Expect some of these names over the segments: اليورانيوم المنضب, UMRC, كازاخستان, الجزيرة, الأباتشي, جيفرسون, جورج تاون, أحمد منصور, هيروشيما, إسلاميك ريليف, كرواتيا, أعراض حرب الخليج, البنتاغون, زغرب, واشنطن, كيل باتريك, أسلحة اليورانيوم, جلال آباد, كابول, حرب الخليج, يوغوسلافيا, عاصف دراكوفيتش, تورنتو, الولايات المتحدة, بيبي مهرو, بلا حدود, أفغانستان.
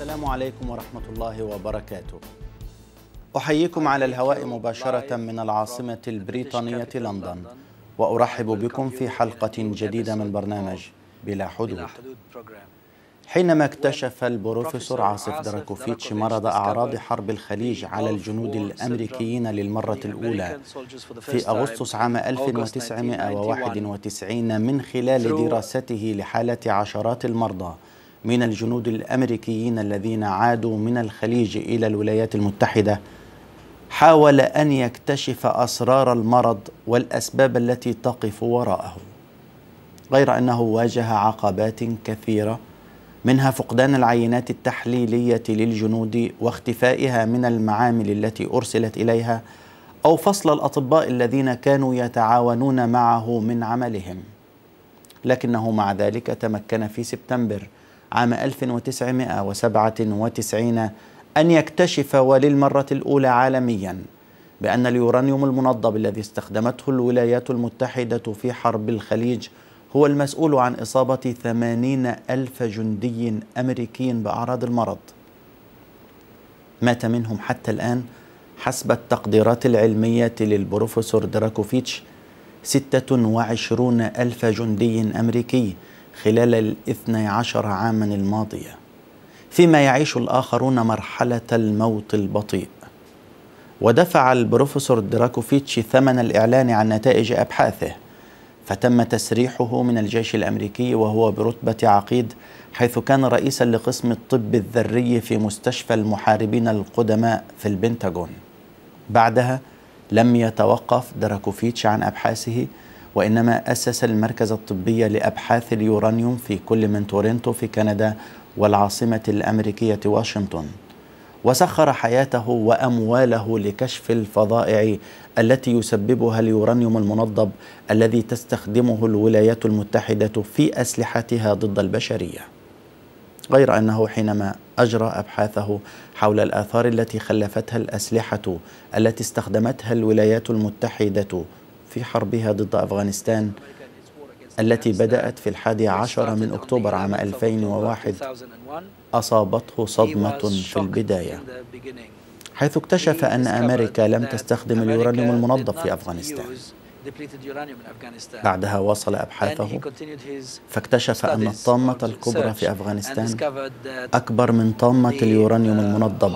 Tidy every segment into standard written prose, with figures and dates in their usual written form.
السلام عليكم ورحمة الله وبركاته. أحييكم على الهواء مباشرة من العاصمة البريطانية لندن، وأرحب بكم في حلقة جديدة من برنامج بلا حدود. حينما اكتشف البروفيسور عاصف دراكوفيتش مرض أعراض حرب الخليج على الجنود الأمريكيين للمرة الأولى في أغسطس عام 1991 من خلال دراسته لحالة عشرات المرضى من الجنود الأمريكيين الذين عادوا من الخليج إلى الولايات المتحدة، حاول أن يكتشف أسرار المرض والأسباب التي تقف وراءه، غير أنه واجه عقبات كثيرة، منها فقدان العينات التحليلية للجنود واختفائها من المعامل التي أرسلت إليها، أو فصل الأطباء الذين كانوا يتعاونون معه من عملهم. لكنه مع ذلك تمكن في سبتمبر عام 1997 أن يكتشف وللمرة الأولى عالميا بأن اليورانيوم المنضب الذي استخدمته الولايات المتحدة في حرب الخليج هو المسؤول عن إصابة 80,000 جندي أمريكي بأعراض المرض، مات منهم حتى الآن حسب التقديرات العلمية للبروفيسور دراكوفيتش 26,000 جندي أمريكي خلال 12 عاما الماضية، فيما يعيش الآخرون مرحلة الموت البطيء. ودفع البروفيسور دراكوفيتش ثمن الإعلان عن نتائج أبحاثه، فتم تسريحه من الجيش الأمريكي وهو برتبة عقيد، حيث كان رئيسا لقسم الطب الذري في مستشفى المحاربين القدماء في البنتاغون. بعدها لم يتوقف دراكوفيتش عن أبحاثه، وإنما أسس المركز الطبي لأبحاث اليورانيوم في كل من تورنتو في كندا والعاصمة الأمريكية واشنطن، وسخر حياته وأمواله لكشف الفظائع التي يسببها اليورانيوم المنضب الذي تستخدمه الولايات المتحدة في أسلحتها ضد البشرية، غير أنه حينما أجرى أبحاثه حول الآثار التي خلفتها الأسلحة التي استخدمتها الولايات المتحدة في حربها ضد أفغانستان التي بدأت في 11 أكتوبر عام 2001، أصابته صدمة في البداية، حيث اكتشف أن أمريكا لم تستخدم اليورانيوم المنضب في أفغانستان. بعدها واصل أبحاثه، فاكتشف أن الطامة الكبرى في أفغانستان أكبر من طامة اليورانيوم المنضب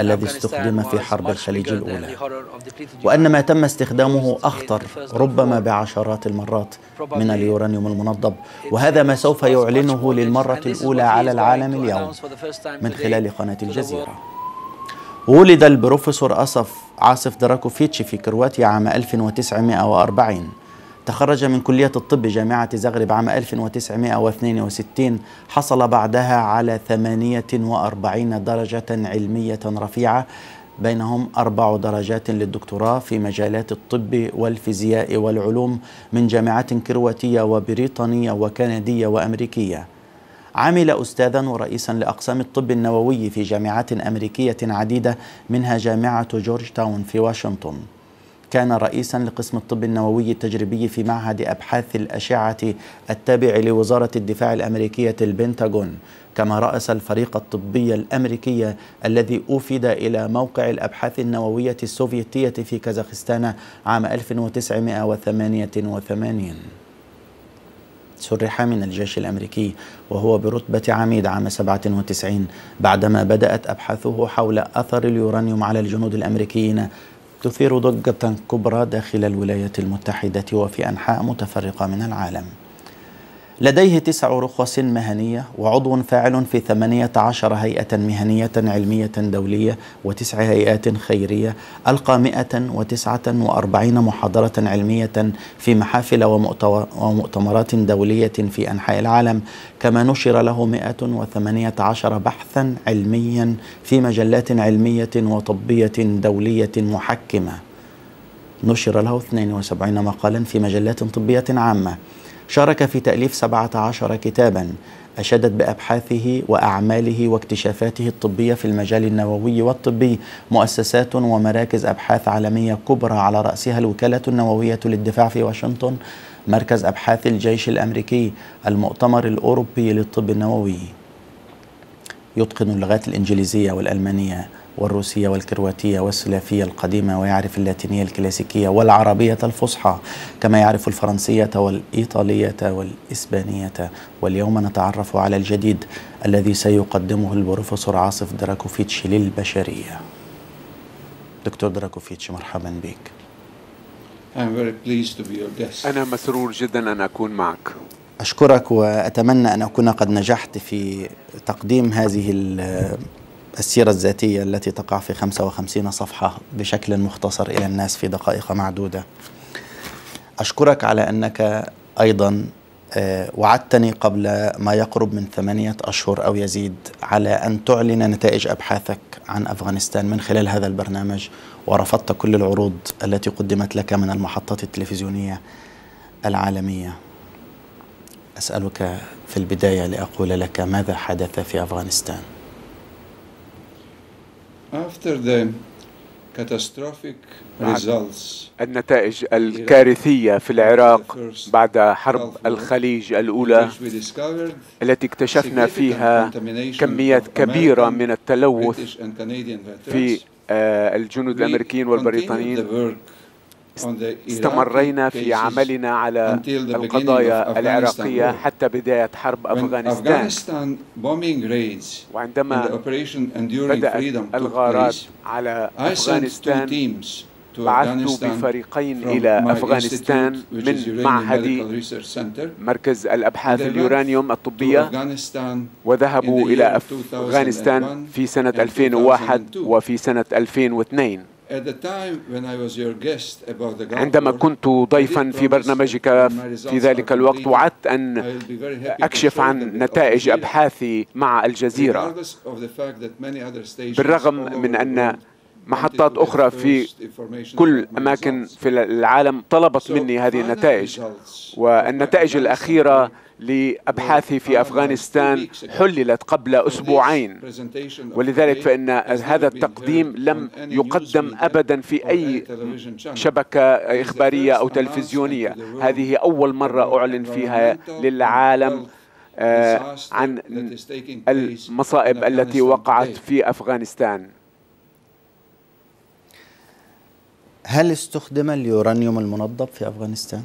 الذي استخدم في حرب الخليج الأولى، وأن ما تم استخدامه أخطر ربما بعشرات المرات من اليورانيوم المنضب، وهذا ما سوف يعلنه للمرة الأولى على العالم اليوم من خلال قناة الجزيرة. ولد البروفيسور عاصف دراكوفيتش في كرواتيا عام 1940، تخرج من كلية الطب جامعة زغرب عام 1962، حصل بعدها على 48 درجة علمية رفيعة، بينهم 4 درجات للدكتوراه في مجالات الطب والفيزياء والعلوم من جامعات كرواتية وبريطانية وكندية وأمريكية. عمل أستاذا ورئيسا لأقسام الطب النووي في جامعات أمريكية عديدة، منها جامعة جورج تاون في واشنطن. كان رئيسا لقسم الطب النووي التجريبي في معهد أبحاث الأشعة التابع لوزارة الدفاع الأمريكية البنتاغون، كما رأس الفريق الطبي الأمريكي الذي أوفد إلى موقع الأبحاث النووية السوفيتية في كازاخستان عام 1988. سرح من الجيش الأمريكي وهو برتبة عميد عام 97، بعدما بدأت أبحاثه حول أثر اليورانيوم على الجنود الأمريكيين تثير ضجة كبرى داخل الولايات المتحدة وفي أنحاء متفرقة من العالم. لديه 9 رخص مهنية، وعضو فاعل في 18 هيئة مهنية علمية دولية، و9 هيئات خيرية، ألقى 149 محاضرة علمية في محافل ومؤتمرات دولية في أنحاء العالم، كما نشر له 118 بحثا علميا في مجلات علمية وطبية دولية محكمة. نشر له 72 مقالا في مجلات طبية عامة. شارك في تأليف 17 كتابا أشادت بأبحاثه وأعماله واكتشافاته الطبية في المجال النووي والطبي مؤسسات ومراكز أبحاث عالمية كبرى، على رأسها الوكالة النووية للدفاع في واشنطن، مركز أبحاث الجيش الأمريكي، المؤتمر الأوروبي للطب النووي. يتقن اللغات الإنجليزية والألمانية والروسية والكرواتية والسلافية القديمة، ويعرف اللاتينية الكلاسيكية والعربية الفصحى، كما يعرف الفرنسية والإيطالية والإسبانية. واليوم نتعرف على الجديد الذي سيقدمه البروفيسور عاصف دراكوفيتش للبشرية. دكتور دراكوفيتش، مرحبا بك. أنا مسرور جدا أن أكون معك. أشكرك، وأتمنى أن أكون قد نجحت في تقديم هذه السيرة الذاتية التي تقع في 55 صفحة بشكل مختصر إلى الناس في دقائق معدودة. أشكرك على أنك أيضا وعدتني قبل ما يقرب من 8 أشهر أو يزيد على أن تعلن نتائج أبحاثك عن أفغانستان من خلال هذا البرنامج، ورفضت كل العروض التي قدمت لك من المحطات التلفزيونية العالمية. أسألك في البداية لأقول لك ماذا حدث في أفغانستان؟ النتائج الكارثية في العراق بعد حرب الخليج الأولى التي اكتشفنا فيها كميات كبيرة من التلوث في الجنود الأمريكيين والبريطانيين، استمرينا في عملنا على القضايا العراقية حتى بداية حرب أفغانستان. وعندما بدأت الغارات على أفغانستان بعثت بفريقين إلى أفغانستان من معهد مركز الأبحاث اليورانيوم الطبية، وذهبوا إلى أفغانستان في سنة 2001 وفي سنة 2002. عندما كنت ضيفا في برنامجك في ذلك الوقت، وعدت أن أكشف عن نتائج أبحاثي مع الجزيرة، بالرغم من أن محطات أخرى في كل أماكن في العالم طلبت مني هذه النتائج. والنتائج الأخيرة لأبحاثي في أفغانستان حللت قبل أسبوعين، ولذلك فإن هذا التقديم لم يقدم أبدا في أي شبكة إخبارية أو تلفزيونية. هذه أول مرة أعلن فيها للعالم عن المصائب التي وقعت في أفغانستان. هل استخدم اليورانيوم المنضب في أفغانستان؟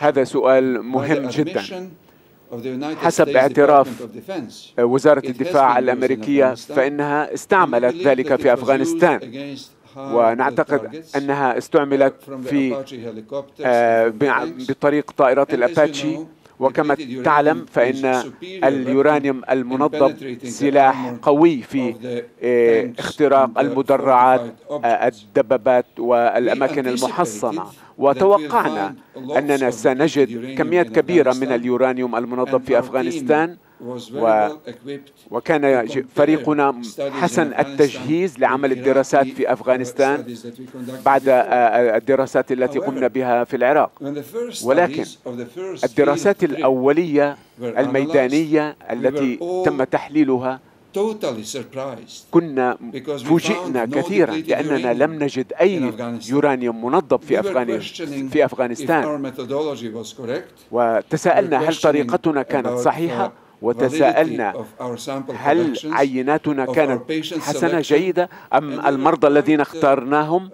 هذا سؤال مهم جدا. حسب اعتراف وزارة الدفاع الأمريكية فإنها استعملت ذلك في أفغانستان، ونعتقد أنها استعملت بطريق طائرات الأباتشي. وكما تعلم فإن اليورانيوم المنضب سلاح قوي في اختراق المدرعات، الدبابات والأماكن المحصنة. وتوقعنا أننا سنجد كميات كبيرة من اليورانيوم المنضب في أفغانستان، وكان فريقنا حسن التجهيز لعمل الدراسات في أفغانستان بعد الدراسات التي قمنا بها في العراق. ولكن الدراسات الأولية الميدانية التي تم تحليلها كنا فوجئنا كثيرا لأننا لم نجد أي يورانيوم منضب في أفغانستان. وتساءلنا هل طريقتنا كانت صحيحة، وتساءلنا هل عيناتنا كانت حسنة جيدة، أم المرضى الذين اخترناهم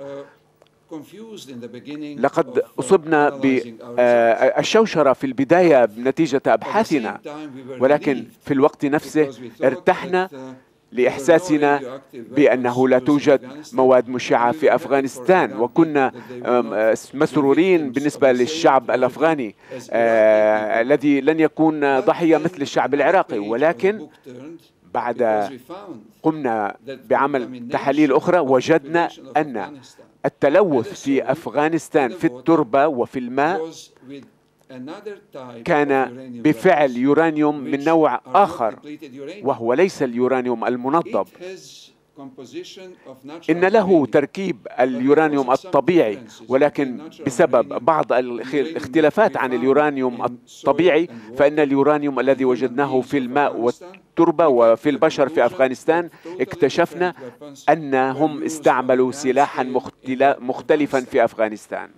لقد أصبنا بالشوشرة في البداية نتيجة أبحاثنا. ولكن في الوقت نفسه ارتحنا لإحساسنا بأنه لا توجد مواد مشعة في أفغانستان، وكنا مسرورين بالنسبة للشعب الأفغاني الذي لن يكون ضحية مثل الشعب العراقي. ولكن بعد قمنا بعمل تحاليل أخرى وجدنا أن التلوث في أفغانستان في التربة وفي الماء كان بفعل يورانيوم من نوع آخر، وهو ليس اليورانيوم المنضب. إن له تركيب اليورانيوم الطبيعي، ولكن بسبب بعض الاختلافات عن اليورانيوم الطبيعي فإن اليورانيوم الذي وجدناه في الماء التربة وفي البشر في أفغانستان، اكتشفنا أنهم استعملوا سلاحا مختلفا في أفغانستان.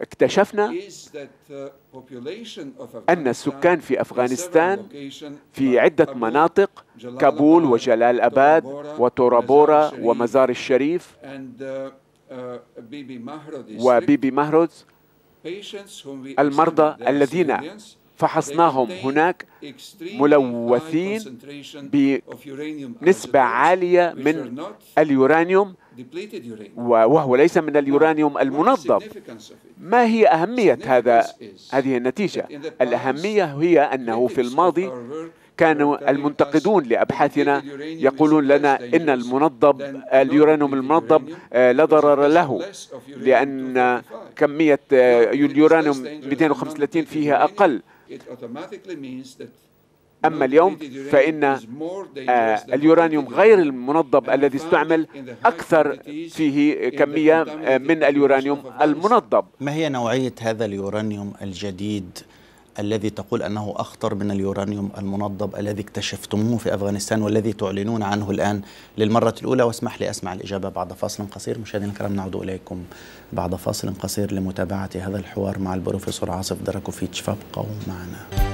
اكتشفنا أن السكان في أفغانستان في عدة مناطق، كابول وجلال آباد وتورابورا ومزار الشريف وبيبي مهرز، المرضى الذين فحصناهم هناك ملوثين بنسبة عالية من اليورانيوم، وهو ليس من اليورانيوم المنظف. ما هي أهمية هذه النتيجة؟ الأهمية هي أنه في الماضي كان المنتقدون لأبحاثنا يقولون لنا إن اليورانيوم المنضب لا ضرر له، لأن كمية اليورانيوم 235 فيها أقل. أما اليوم فإن اليورانيوم غير المنضب الذي استعمل أكثر فيه كمية من اليورانيوم المنضب. ما هي نوعية هذا اليورانيوم الجديد الذي تقول أنه أخطر من اليورانيوم المنضب الذي اكتشفتموه في أفغانستان والذي تعلنون عنه الآن للمرة الأولى؟ واسمح لي أسمع الإجابة بعد فاصل قصير. مشاهدينا الكرام، نعود إليكم بعد فاصل قصير لمتابعة هذا الحوار مع البروفيسور عاصف دراكوفيتش، فابقوا معنا.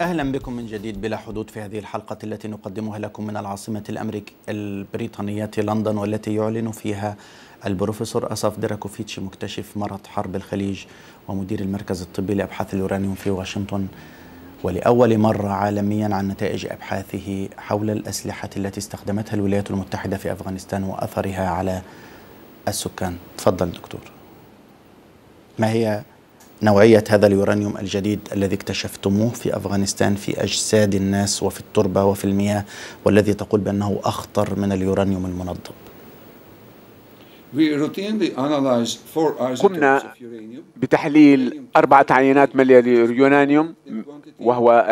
أهلا بكم من جديد بلا حدود في هذه الحلقة التي نقدمها لكم من العاصمة البريطانية لندن، والتي يعلن فيها البروفيسور عاصف دراكوفيتش، مكتشف مرض حرب الخليج ومدير المركز الطبي لأبحاث اليورانيوم في واشنطن، ولأول مرة عالميا، عن نتائج أبحاثه حول الأسلحة التي استخدمتها الولايات المتحدة في أفغانستان وأثرها على السكان. تفضل دكتور، ما هي نوعية هذا اليورانيوم الجديد الذي اكتشفتموه في أفغانستان في أجساد الناس وفي التربة وفي المياه، والذي تقول بأنه أخطر من اليورانيوم المنضب؟ قمنا بتحليل 4 عينات من اليورانيوم، وهو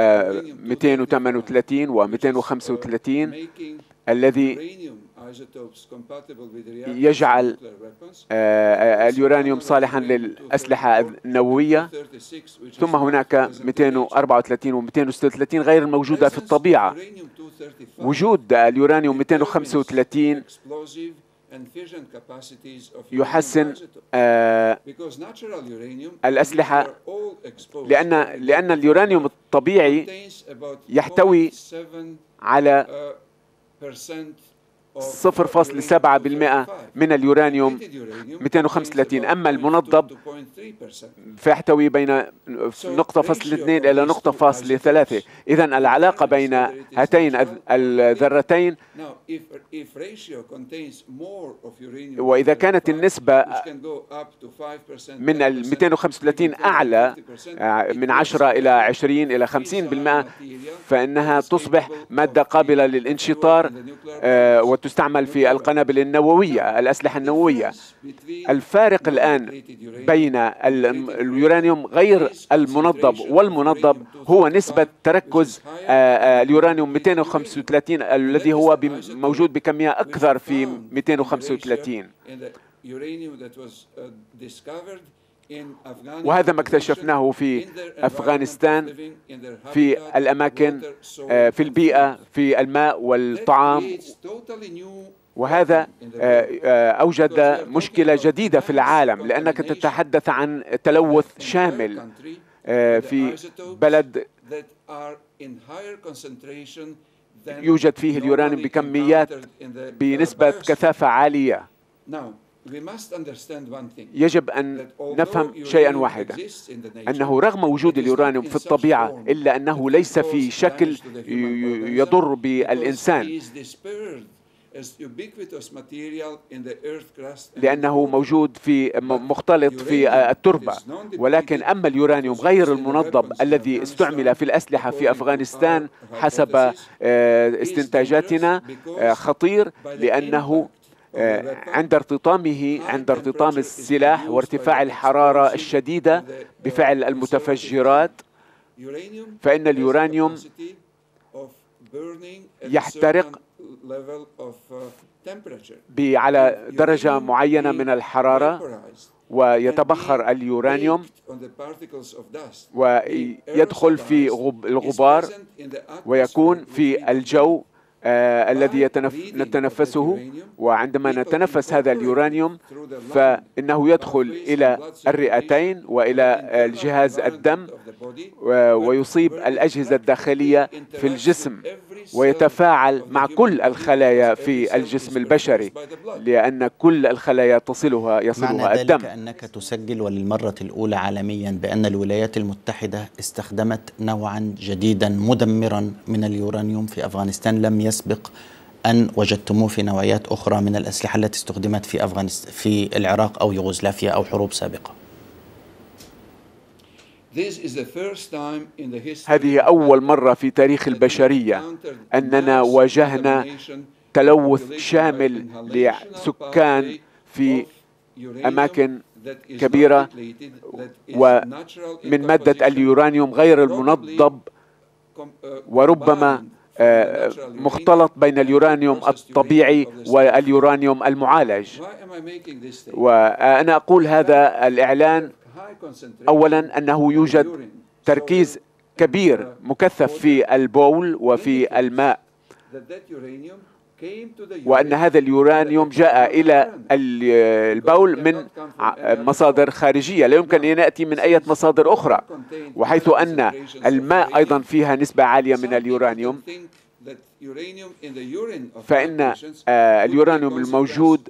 238 و235، الذي يجعل اليورانيوم صالحا للأسلحة النووية. ثم هناك 234 و 236 غير الموجودة في الطبيعة. وجود اليورانيوم 235 يحسن الأسلحة، لأن اليورانيوم الطبيعي يحتوي على 0.7% من اليورانيوم 235. أما المنضب فيحتوي بين 0.2 إلى 0.3. إذا العلاقة بين هاتين الذرتين، وإذا كانت النسبة من 235 أعلى من 10 إلى 20 إلى 50%، فإنها تصبح مادة قابلة للانشطار وتستعمل في القنابل النووية، الأسلحة النووية. الفارق الآن بين اليورانيوم غير المنضب والمنضب هو نسبة تركز اليورانيوم 235 الذي هو موجود بكمية أكثر في 235، وهذا ما اكتشفناه في أفغانستان في الأماكن، في البيئة، في الماء والطعام. وهذا أوجد مشكلة جديدة في العالم، لأنك تتحدث عن تلوث شامل في بلد يوجد فيه اليورانيوم بكميات بنسبة كثافة عالية. يجب أن نفهم شيئاً واحداً، أنه رغم وجود اليورانيوم في الطبيعة إلا أنه ليس في شكل يضر بالإنسان، لأنه موجود في مختلط في التربة. ولكن أما اليورانيوم غير المنضب الذي استعمل في الأسلحة في أفغانستان حسب استنتاجاتنا خطير، لأنه عند ارتطام السلاح وارتفاع الحرارة الشديدة بفعل المتفجرات، فإن اليورانيوم يحترق على درجة معينة من الحرارة، ويتبخر اليورانيوم ويدخل في الغبار ويكون في الجو الذي نتنفسه. وعندما نتنفس هذا اليورانيوم فإنه يدخل إلى الرئتين وإلى الجهاز الدم ويصيب الأجهزة الداخلية في الجسم ويتفاعل مع كل الخلايا في الجسم البشري، لأن كل الخلايا يصلها الدم. معنى ذلك أنك تسجل وللمرة الأولى عالميا بأن الولايات المتحدة استخدمت نوعا جديدا مدمرا من اليورانيوم في أفغانستان، لم يسبق أن وجدتموه في نوعيات أخرى من الأسلحة التي استخدمت في أفغانستان، في العراق أو يوغوسلافيا أو حروب سابقة. هذه أول مرة في تاريخ البشرية أننا واجهنا تلوث شامل لسكان في أماكن كبيرة ومن مادة اليورانيوم غير المنضب، وربما مختلط بين اليورانيوم الطبيعي واليورانيوم المعالج. وأنا أقول هذا الإعلان أولاً أنه يوجد تركيز كبير مكثف في البول وفي الماء، وأن هذا اليورانيوم جاء إلى البول من مصادر خارجية، لا يمكن أن يأتي من أي مصادر أخرى. وحيث أن الماء أيضاً فيها نسبة عالية من اليورانيوم، فإن اليورانيوم الموجود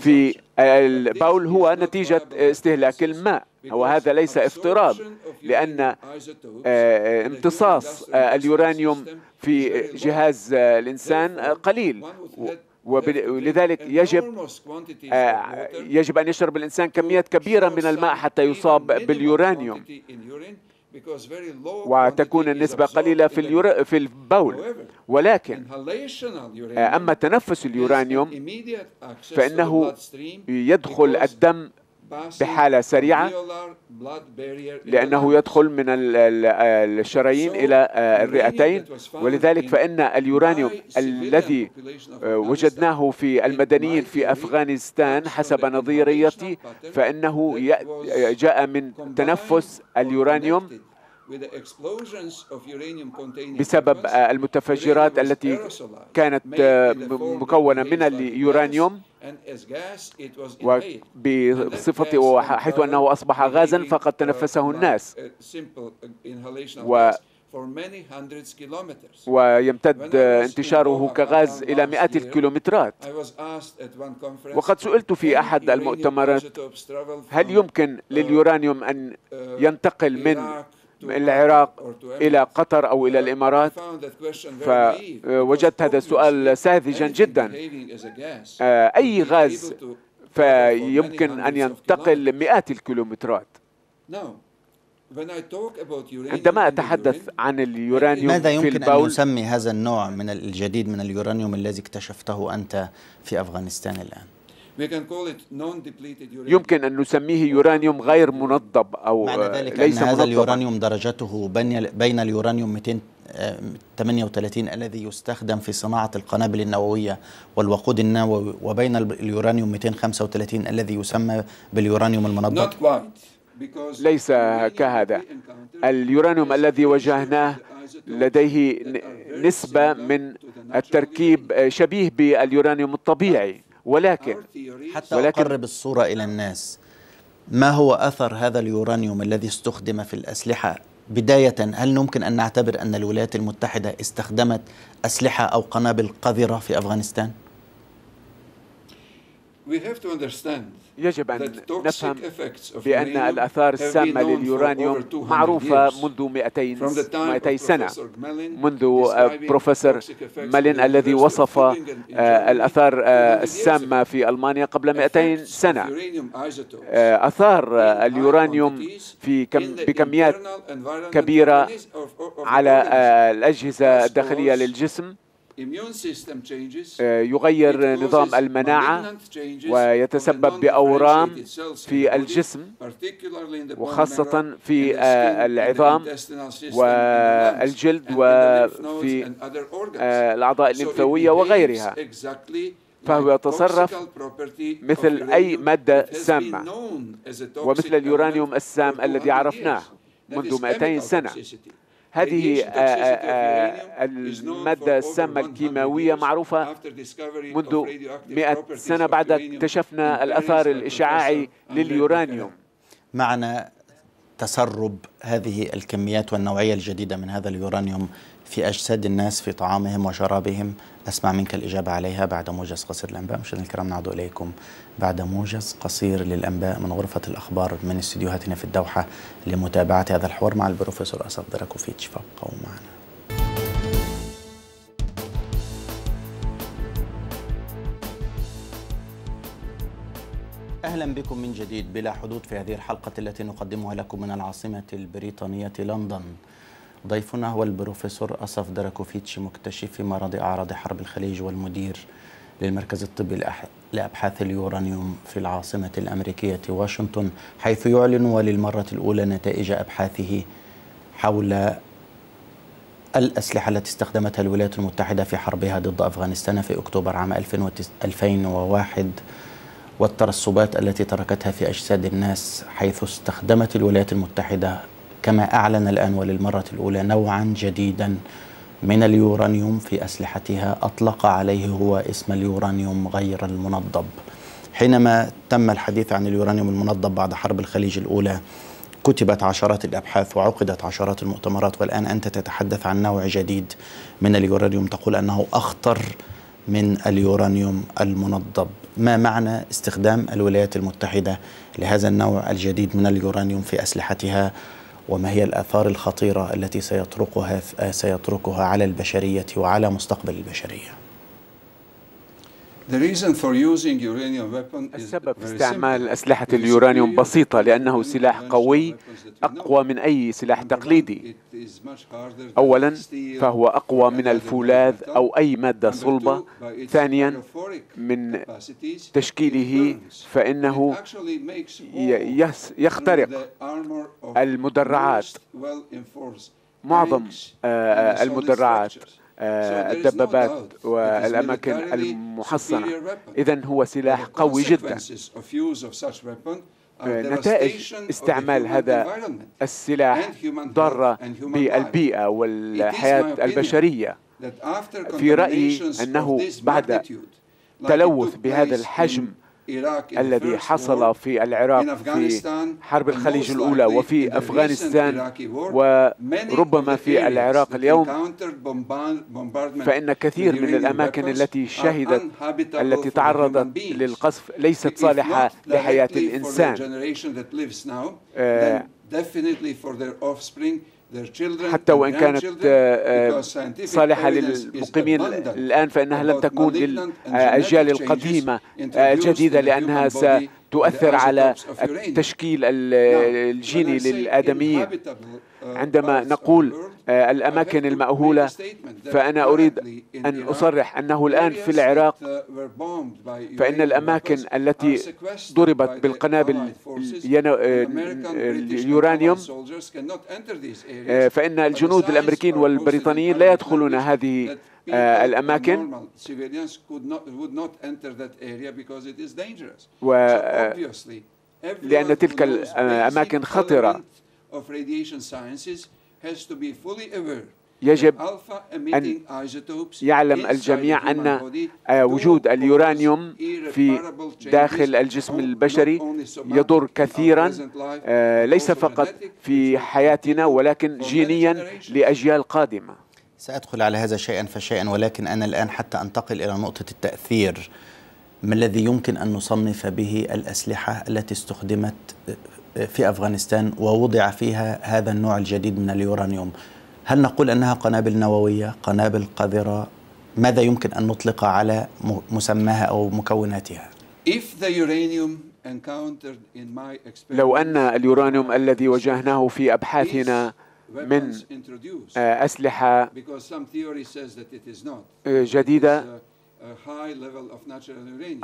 في البول هو نتيجة استهلاك الماء، وهذا ليس افتراض، لأن امتصاص اليورانيوم في جهاز الإنسان قليل، ولذلك يجب أن يشرب الإنسان كميات كبيرة من الماء حتى يصاب باليورانيوم، وتكون النسبة قليلة في البول. ولكن أما تنفس اليورانيوم فإنه يدخل الدم بحالة سريعة، لأنه يدخل من الشرايين إلى الرئتين. ولذلك فإن اليورانيوم الذي وجدناه في المدنيين في أفغانستان حسب نظريتي فإنه جاء من تنفس اليورانيوم بسبب المتفجرات التي كانت مكونة من اليورانيوم، وبصفته حيث أنه أصبح غازاً فقد تنفسه الناس ويمتد انتشاره كغاز إلى مئات الكيلومترات. وقد سئلت في أحد المؤتمرات هل يمكن لليورانيوم أن ينتقل من العراق إلى قطر أو إلى الإمارات، فوجدت هذا السؤال ساذجا جدا. أي غاز فيمكن أن ينتقل لمئات الكيلومترات. عندما أتحدث عن اليورانيوم في البول، ماذا يمكن أن نسمي هذا النوع من الجديد من اليورانيوم الذي اكتشفته أنت في أفغانستان الآن؟ يمكن أن نسميه يورانيوم غير منضب أو ليس منضب. هذا اليورانيوم درجته بين اليورانيوم 238 الذي يستخدم في صناعة القنابل النووية والوقود النووي وبين اليورانيوم 235 الذي يسمى باليورانيوم المنضب. ليس كهذا. اليورانيوم الذي واجهناه لديه نسبة من التركيب شبيه باليورانيوم الطبيعي. حتى أقرب الصورة إلى الناس، ما هو أثر هذا اليورانيوم الذي استخدم في الأسلحة بداية؟ هل يمكن أن نعتبر أن الولايات المتحدة استخدمت أسلحة أو قنابل قذرة في أفغانستان؟ يجب أن نفهم بأن الآثار السامة لليورانيوم معروفة منذ 200 سنة، منذ بروفيسور مالين الذي وصف الآثار السامة في ألمانيا قبل 200 سنة. آثار اليورانيوم بكميات كبيرة على الأجهزة الداخلية للجسم يغير نظام المناعة ويتسبب بأورام في الجسم وخاصة في العظام والجلد وفي الأعضاء الليمفاوية وغيرها، فهو يتصرف مثل أي مادة سامة ومثل اليورانيوم السام الذي عرفناه منذ 200 سنة. هذه المادة السامة الكيماوية معروفة منذ 100 سنة بعد اكتشفنا الأثر الإشعاعي لليورانيوم. معنى تسرب هذه الكميات والنوعية الجديدة من هذا اليورانيوم في أجساد الناس في طعامهم وشرابهم، أسمع منك الإجابة عليها بعد موجز قصير للأنباء. مشاهدينا الكرام، نعود إليكم بعد موجز قصير للأنباء من غرفة الأخبار من استديوهاتنا في الدوحة لمتابعة هذا الحوار مع البروفيسور عاصف دراكوفيتش، فابقوا معنا. أهلا بكم من جديد بلا حدود في هذه الحلقة التي نقدمها لكم من العاصمة البريطانية لندن. ضيفنا هو البروفيسور عاصف دراكوفيتش، مكتشف في مرض أعراض حرب الخليج والمدير للمركز الطبي لأبحاث اليورانيوم في العاصمة الأمريكية واشنطن، حيث يعلن وللمرة الأولى نتائج أبحاثه حول الأسلحة التي استخدمتها الولايات المتحدة في حربها ضد أفغانستان في أكتوبر عام 2001 والترسبات التي تركتها في أجساد الناس، حيث استخدمت الولايات المتحدة كما أعلن الآن وللمرة الأولى نوعا جديدا من اليورانيوم في أسلحتها أطلق عليه هو اسم اليورانيوم غير المنضب. حينما تم الحديث عن اليورانيوم المنضب بعد حرب الخليج الأولى كتبت عشرات الأبحاث وعقدت عشرات المؤتمرات، والآن أنت تتحدث عن نوع جديد من اليورانيوم تقول أنه أخطر من اليورانيوم المنضب. ما معنى استخدام الولايات المتحدة لهذا النوع الجديد من اليورانيوم في أسلحتها، وما هي الآثار الخطيرة التي سيتركها على البشرية وعلى مستقبل البشرية؟ السبب في استعمال أسلحة اليورانيوم بسيطة، لأنه سلاح قوي أقوى من أي سلاح تقليدي. أولا فهو أقوى من الفولاذ أو أي مادة صلبة. ثانيا من تشكيله فإنه يخترق المدرعات، معظم المدرعات، الدبابات والأماكن المحصنة. إذن هو سلاح قوي جدا. نتائج استعمال هذا السلاح ضارة بالبيئة والحياة البشرية. في رأيي أنه بعد تلوث بهذا الحجم الذي حصل في العراق في حرب الخليج الأولى وفي أفغانستان وربما في العراق اليوم، فإن كثير من الأماكن التي تعرضت للقصف ليست صالحة لحياة الإنسان، حتى وإن كانت صالحة للمقيمين الآن فإنها لن تكون للأجيال القديمة الجديدة، لأنها ستؤثر على التشكيل الجيني للآدميين. عندما نقول الأماكن المأهولة فأنا أريد أن أصرح أنه الآن في العراق فإن الأماكن التي ضربت بالقنابل اليورانيوم فإن الجنود الأمريكيين والبريطانيين لا يدخلون هذه الأماكن، لأن تلك الأماكن خطرة. يجب أن يعلم الجميع أن وجود اليورانيوم في داخل الجسم البشري يضر كثيرا، ليس فقط في حياتنا ولكن جينيا لأجيال قادمة. سأدخل على هذا شيئا فشيئا، ولكن أنا الآن حتى أنتقل إلى نقطة التأثير، ما الذي يمكن أن نصنف به الأسلحة التي استخدمت في أفغانستان ووضع فيها هذا النوع الجديد من اليورانيوم؟ هل نقول أنها قنابل نووية، قنابل قذرة؟ ماذا يمكن أن نطلق على مسماها أو مكوناتها؟ لو أن اليورانيوم الذي واجهناه في أبحاثنا من أسلحة جديدة.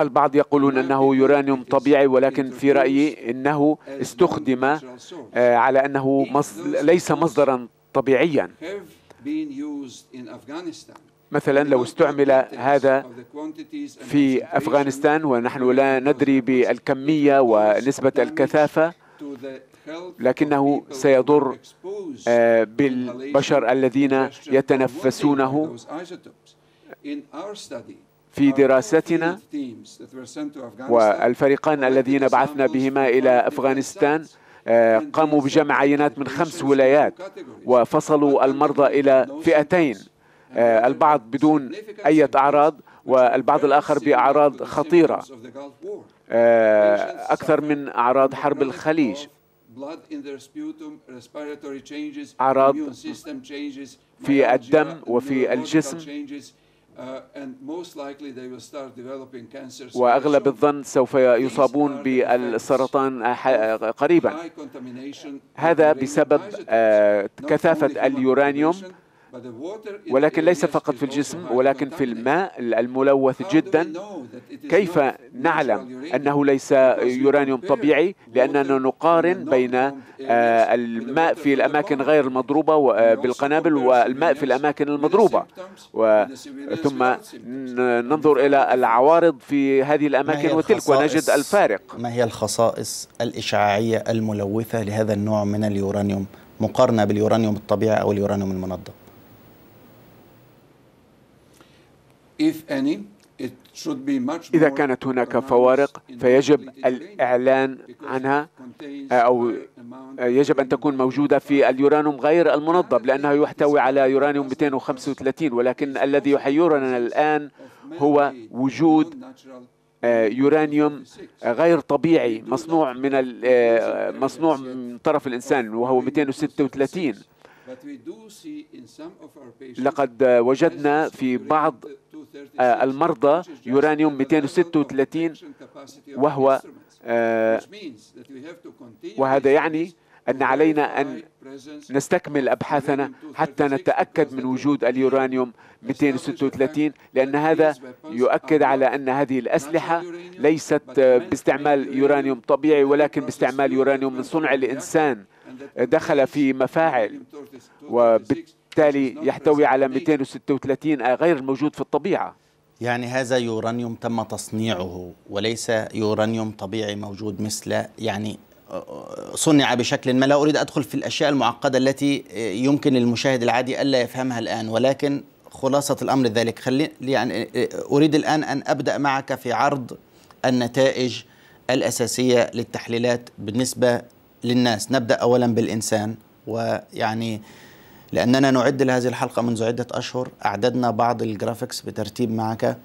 البعض يقولون أنه يورانيوم طبيعي، ولكن في رأيي أنه استخدم على أنه ليس مصدرا طبيعيا. مثلا لو استعمل هذا في أفغانستان ونحن لا ندري بالكمية ونسبة الكثافة، لكنه سيضر بالبشر الذين يتنفسونه. في دراستنا والفريقان الذين بعثنا بهما إلى أفغانستان قاموا بجمع عينات من 5 ولايات وفصلوا المرضى إلى فئتين، البعض بدون أي أعراض والبعض الآخر بأعراض خطيرة أكثر من أعراض حرب الخليج، أعراض في الدم وفي الجسم، وأغلب الظن سوف يصابون بالسرطان قريبا. هذا بسبب كثافة اليورانيوم، ولكن ليس فقط في الجسم ولكن في الماء الملوث جدا. كيف نعلم أنه ليس يورانيوم طبيعي؟ لأننا نقارن بين الماء في الأماكن غير المضروبة بالقنابل والماء في الأماكن المضروبة، ثم ننظر إلى العوارض في هذه الأماكن وتلك ونجد الفارق. ما هي الخصائص الإشعاعية الملوثة لهذا النوع من اليورانيوم مقارنة باليورانيوم الطبيعي أو اليورانيوم المنظم؟ إذا كانت هناك فوارق فيجب الإعلان عنها، أو يجب أن تكون موجودة في اليورانيوم غير المنظم لأنه يحتوي على يورانيوم 235، ولكن الذي يحيرنا الآن هو وجود يورانيوم غير طبيعي مصنوع من طرف الإنسان وهو 236. لقد وجدنا في بعض المرضى يورانيوم 236 وهذا يعني أن علينا أن نستكمل أبحاثنا حتى نتأكد من وجود اليورانيوم 236، لأن هذا يؤكد على أن هذه الأسلحة ليست باستعمال يورانيوم طبيعي ولكن باستعمال يورانيوم من صنع الإنسان دخل في مفاعل، وبالتالي يحتوي على 236 غير الموجود في الطبيعة. يعني هذا يورانيوم تم تصنيعه وليس يورانيوم طبيعي موجود مثل يعني صنع بشكل ما. لا أريد أدخل في الأشياء المعقدة التي يمكن للمشاهد العادي ألا يفهمها الآن، ولكن خلاصة الأمر ذلك. يعني أريد الآن أن أبدأ معك في عرض النتائج الأساسية للتحليلات بالنسبة للناس. نبدأ أولا بالإنسان، ويعني لأننا نعد لهذه الحلقة منذ عدة أشهر أعددنا بعض الجرافيكس بترتيب معك.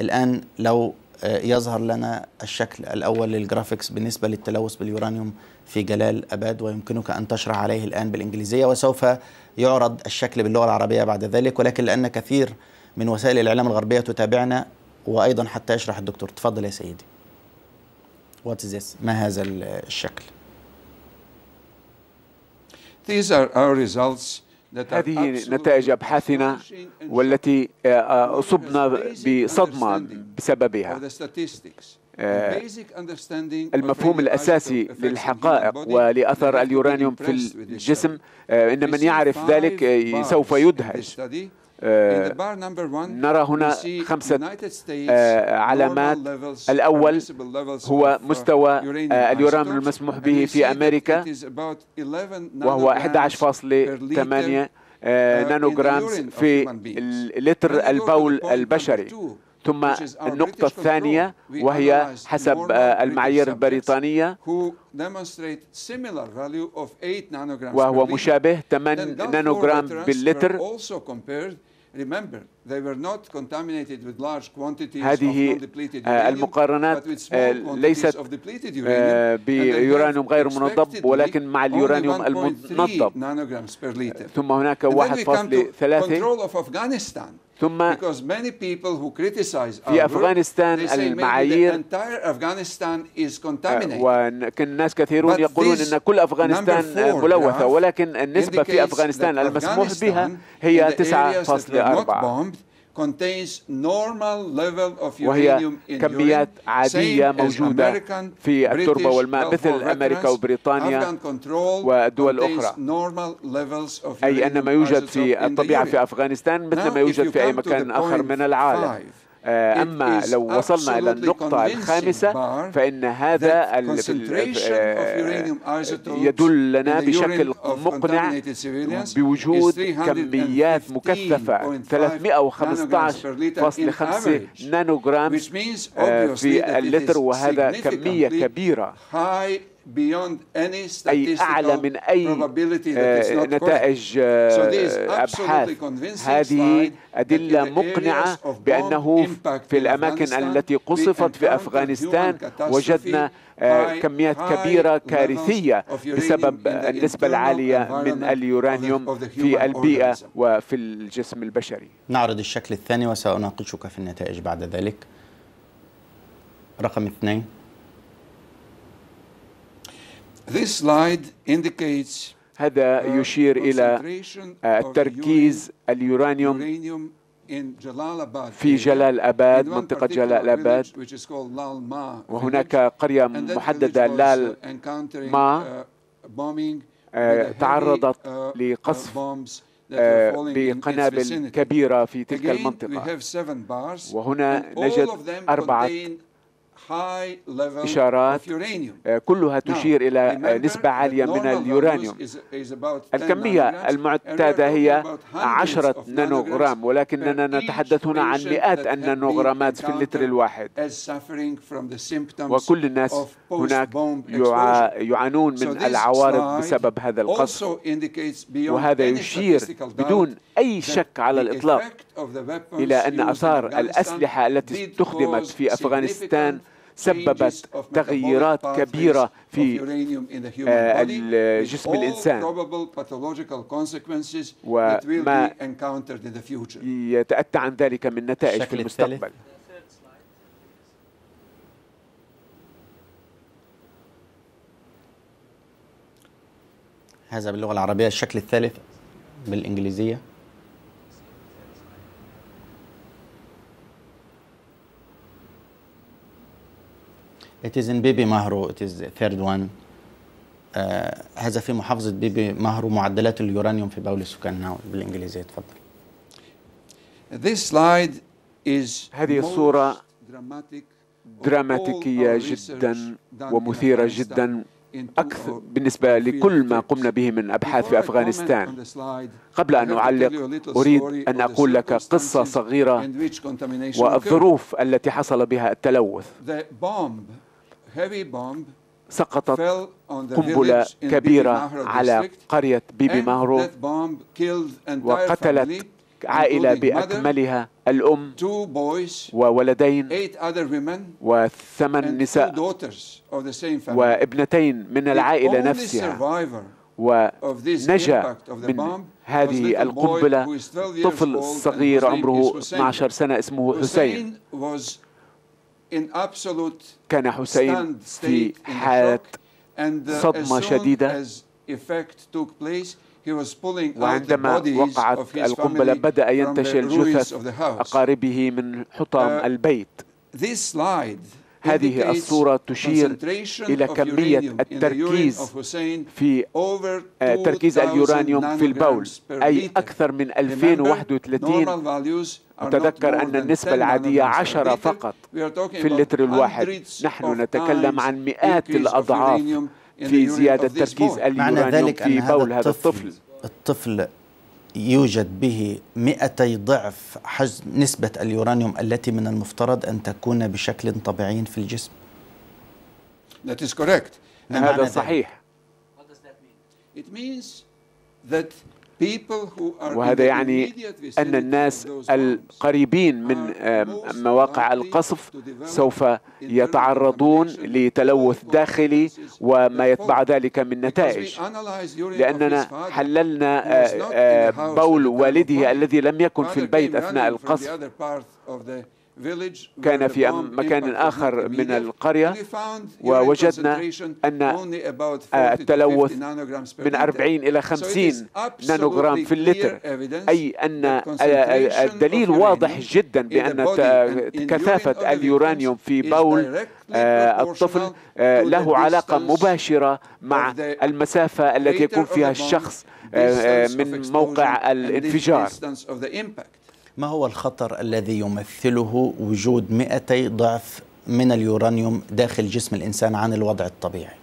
الآن لو يظهر لنا الشكل الأول للجرافيكس بالنسبة للتلوث باليورانيوم في جلال آباد، ويمكنك أن تشرح عليه الآن بالإنجليزية، وسوف يعرض الشكل باللغة العربية بعد ذلك، ولكن لأن كثير من وسائل الإعلام الغربية تتابعنا وأيضا حتى يشرح الدكتور. تفضل يا سيدي. ما هذا الشكل؟ هذه نتائج أبحاثنا والتي أصبنا بصدمة بسببها. المفهوم الأساسي للحقائق ولأثر اليورانيوم في الجسم، إن من يعرف ذلك سوف يدهش. نرى هنا 5 علامات. الأول هو مستوى اليورانيوم المسموح به في أمريكا، وهو 11.8 نانوغرام في لتر البول البشري. ثم النقطة الثانية، وهي حسب المعايير البريطانية، وهو مشابه 8 نانوغرام باللتر. هذه المقارنات ليست بيورانيوم غير منضب ولكن مع اليورانيوم المنضب. ثم هناك 1.3. ثم في أفغانستان المعايير، والناس كثيرون يقولون أن كل أفغانستان ملوثة، ولكن النسبة في أفغانستان المسموح بها هي 9.4 وهي كميات عادية موجودة في التربة والماء مثل أمريكا وبريطانيا والدول الأخرى، أي أن ما يوجد في الطبيعة في أفغانستان مثل ما يوجد في أي مكان آخر من العالم. أما لو وصلنا إلى النقطة الخامسة فإن هذا يدلنا بشكل مقنع بوجود كميات مكثفة 315.5 نانوغرام في اللتر، وهذا كمية كبيرة أي أعلى من أي نتائج أبحاث. هذه أدلة مقنعة بأنه في الأماكن التي قصفت في أفغانستان وجدنا كميات كبيرة كارثية بسبب النسبة العالية من اليورانيوم في البيئة وفي الجسم البشري. نعرض الشكل الثاني وسأناقشك في النتائج بعد ذلك. رقم 2. هذا يشير إلى التركيز اليورانيوم في جلال آباد، منطقة جلال آباد، وهناك قرية محددة لال ما تعرضت لقصف بقنابل كبيرة في تلك المنطقة، وهنا نجد 4 إشارات كلها تشير إلى نسبة عالية من اليورانيوم. الكمية المعتادة هي 10 نانوغرام، ولكننا نتحدث هنا عن مئات النانوغرامات في اللتر الواحد، وكل الناس هناك يعانون من العوارض بسبب هذا القصف. وهذا يشير بدون أي شك على الإطلاق إلى أن أثار الأسلحة التي استخدمت في أفغانستان سببت تغييرات كبيرة في جسم الإنسان، وما يتأتى عن ذلك من نتائج في المستقبل. هذا باللغة العربية. الشكل الثالث بالإنجليزية. It is in Bibi Mahro. It is the third one. هذا في محافظة بيبي مهرو، معدلات اليورانيوم في بول السكان بالإنجليزية. تفضل. هذه الصورة دراماتيكية جدا ومثيرة جدا أكثر بالنسبة لكل ما قمنا به من أبحاث في أفغانستان. قبل أن أعلق أريد أن أقول لك قصة صغيرة والظروف التي حصل بها التلوث. سقطت قنبلة كبيرة على قرية بيبي مهرو وقتلت عائلة بأكملها، الأم وولدين و8 نساء وابنتين من العائلة نفسها. ونجا من هذه القنبلة طفل صغير عمره 12 سنة اسمه حسين. كان حسين في حالة صدمة شديدة، وعندما وقعت القنبلة بدأ ينتشل جثث أقاربه من حطام البيت. هذه الصورة تشير إلى كمية التركيز في تركيز اليورانيوم في البول، أي أكثر من 2031. تذكر أن النسبة العادية 10 فقط في اللتر الواحد، نحن نتكلم عن مئات الأضعاف في زيادة تركيز اليورانيوم في بول هذا الطفل. الطفل يوجد به 200 ضعف حجم نسبة اليورانيوم التي من المفترض أن تكون بشكل طبيعي في الجسم. هذا صحيح. وهذا يعني أن الناس القريبين من مواقع القصف سوف يتعرضون لتلوث داخلي وما يتبع ذلك من نتائج، لأننا حللنا بول والده الذي لم يكن في البيت أثناء القصف، كان في مكان آخر من القرية، ووجدنا أن التلوث من 40 إلى 50 نانوغرام في اللتر، أي أن الدليل واضح جدا بأن كثافة اليورانيوم في بول الطفل له علاقة مباشرة مع المسافة التي يكون فيها الشخص من موقع الانفجار. ما هو الخطر الذي يمثله وجود 200 ضعف من اليورانيوم داخل جسم الإنسان عن الوضع الطبيعي؟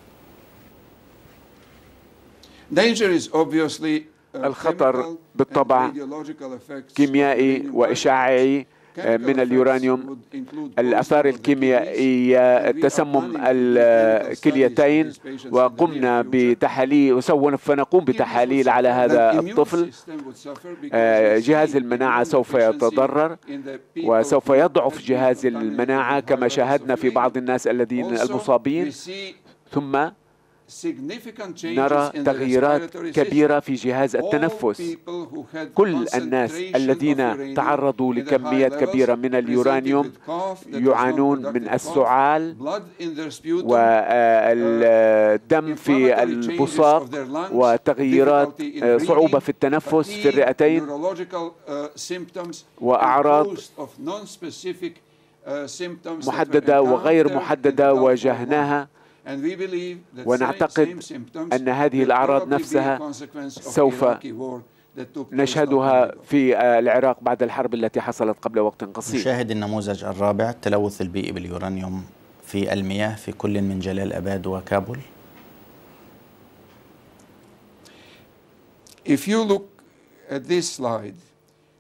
الخطر بالطبع كيميائي وإشعاعي من اليورانيوم، الآثار الكيميائية، تسمم الكليتين، وقمنا بتحاليل فنقوم بتحاليل على هذا الطفل. جهاز المناعة سوف يتضرر وسوف يضعف جهاز المناعة كما شاهدنا في بعض الناس الذين المصابين، ثم نرى تغييرات كبيرة في جهاز التنفس. كل الناس الذين تعرضوا لكميات كبيرة من اليورانيوم يعانون من السعال والدم في البصاق وتغييرات، صعوبة في التنفس في الرئتين، وأعراض محددة وغير محددة واجهناها، ونعتقد أن هذه الأعراض نفسها سوف نشهدها في العراق بعد الحرب التي حصلت قبل وقت قصير. نشاهد النموذج الرابع، التلوث البيئي باليورانيوم في المياه في كل من جلال آباد وكابول.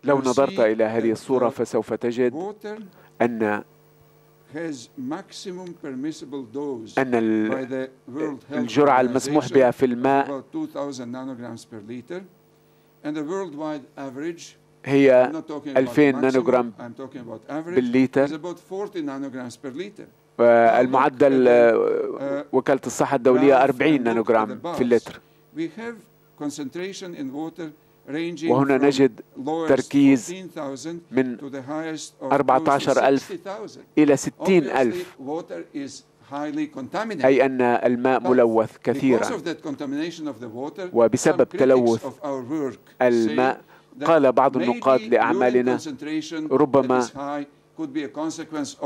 لو نظرت إلى هذه الصورة فسوف تجد أن الجرعة المسموح بها في الماء هي 2000 نانوغرام بالليتر، والمعدل وكالة الصحة الدولية 40 نانوغرام في اللتر. وهنا نجد تركيز من 14,000 إلى 60,000، أي أن الماء ملوث كثيرا. وبسبب تلوث الماء قال بعض النقاد لأعمالنا ربما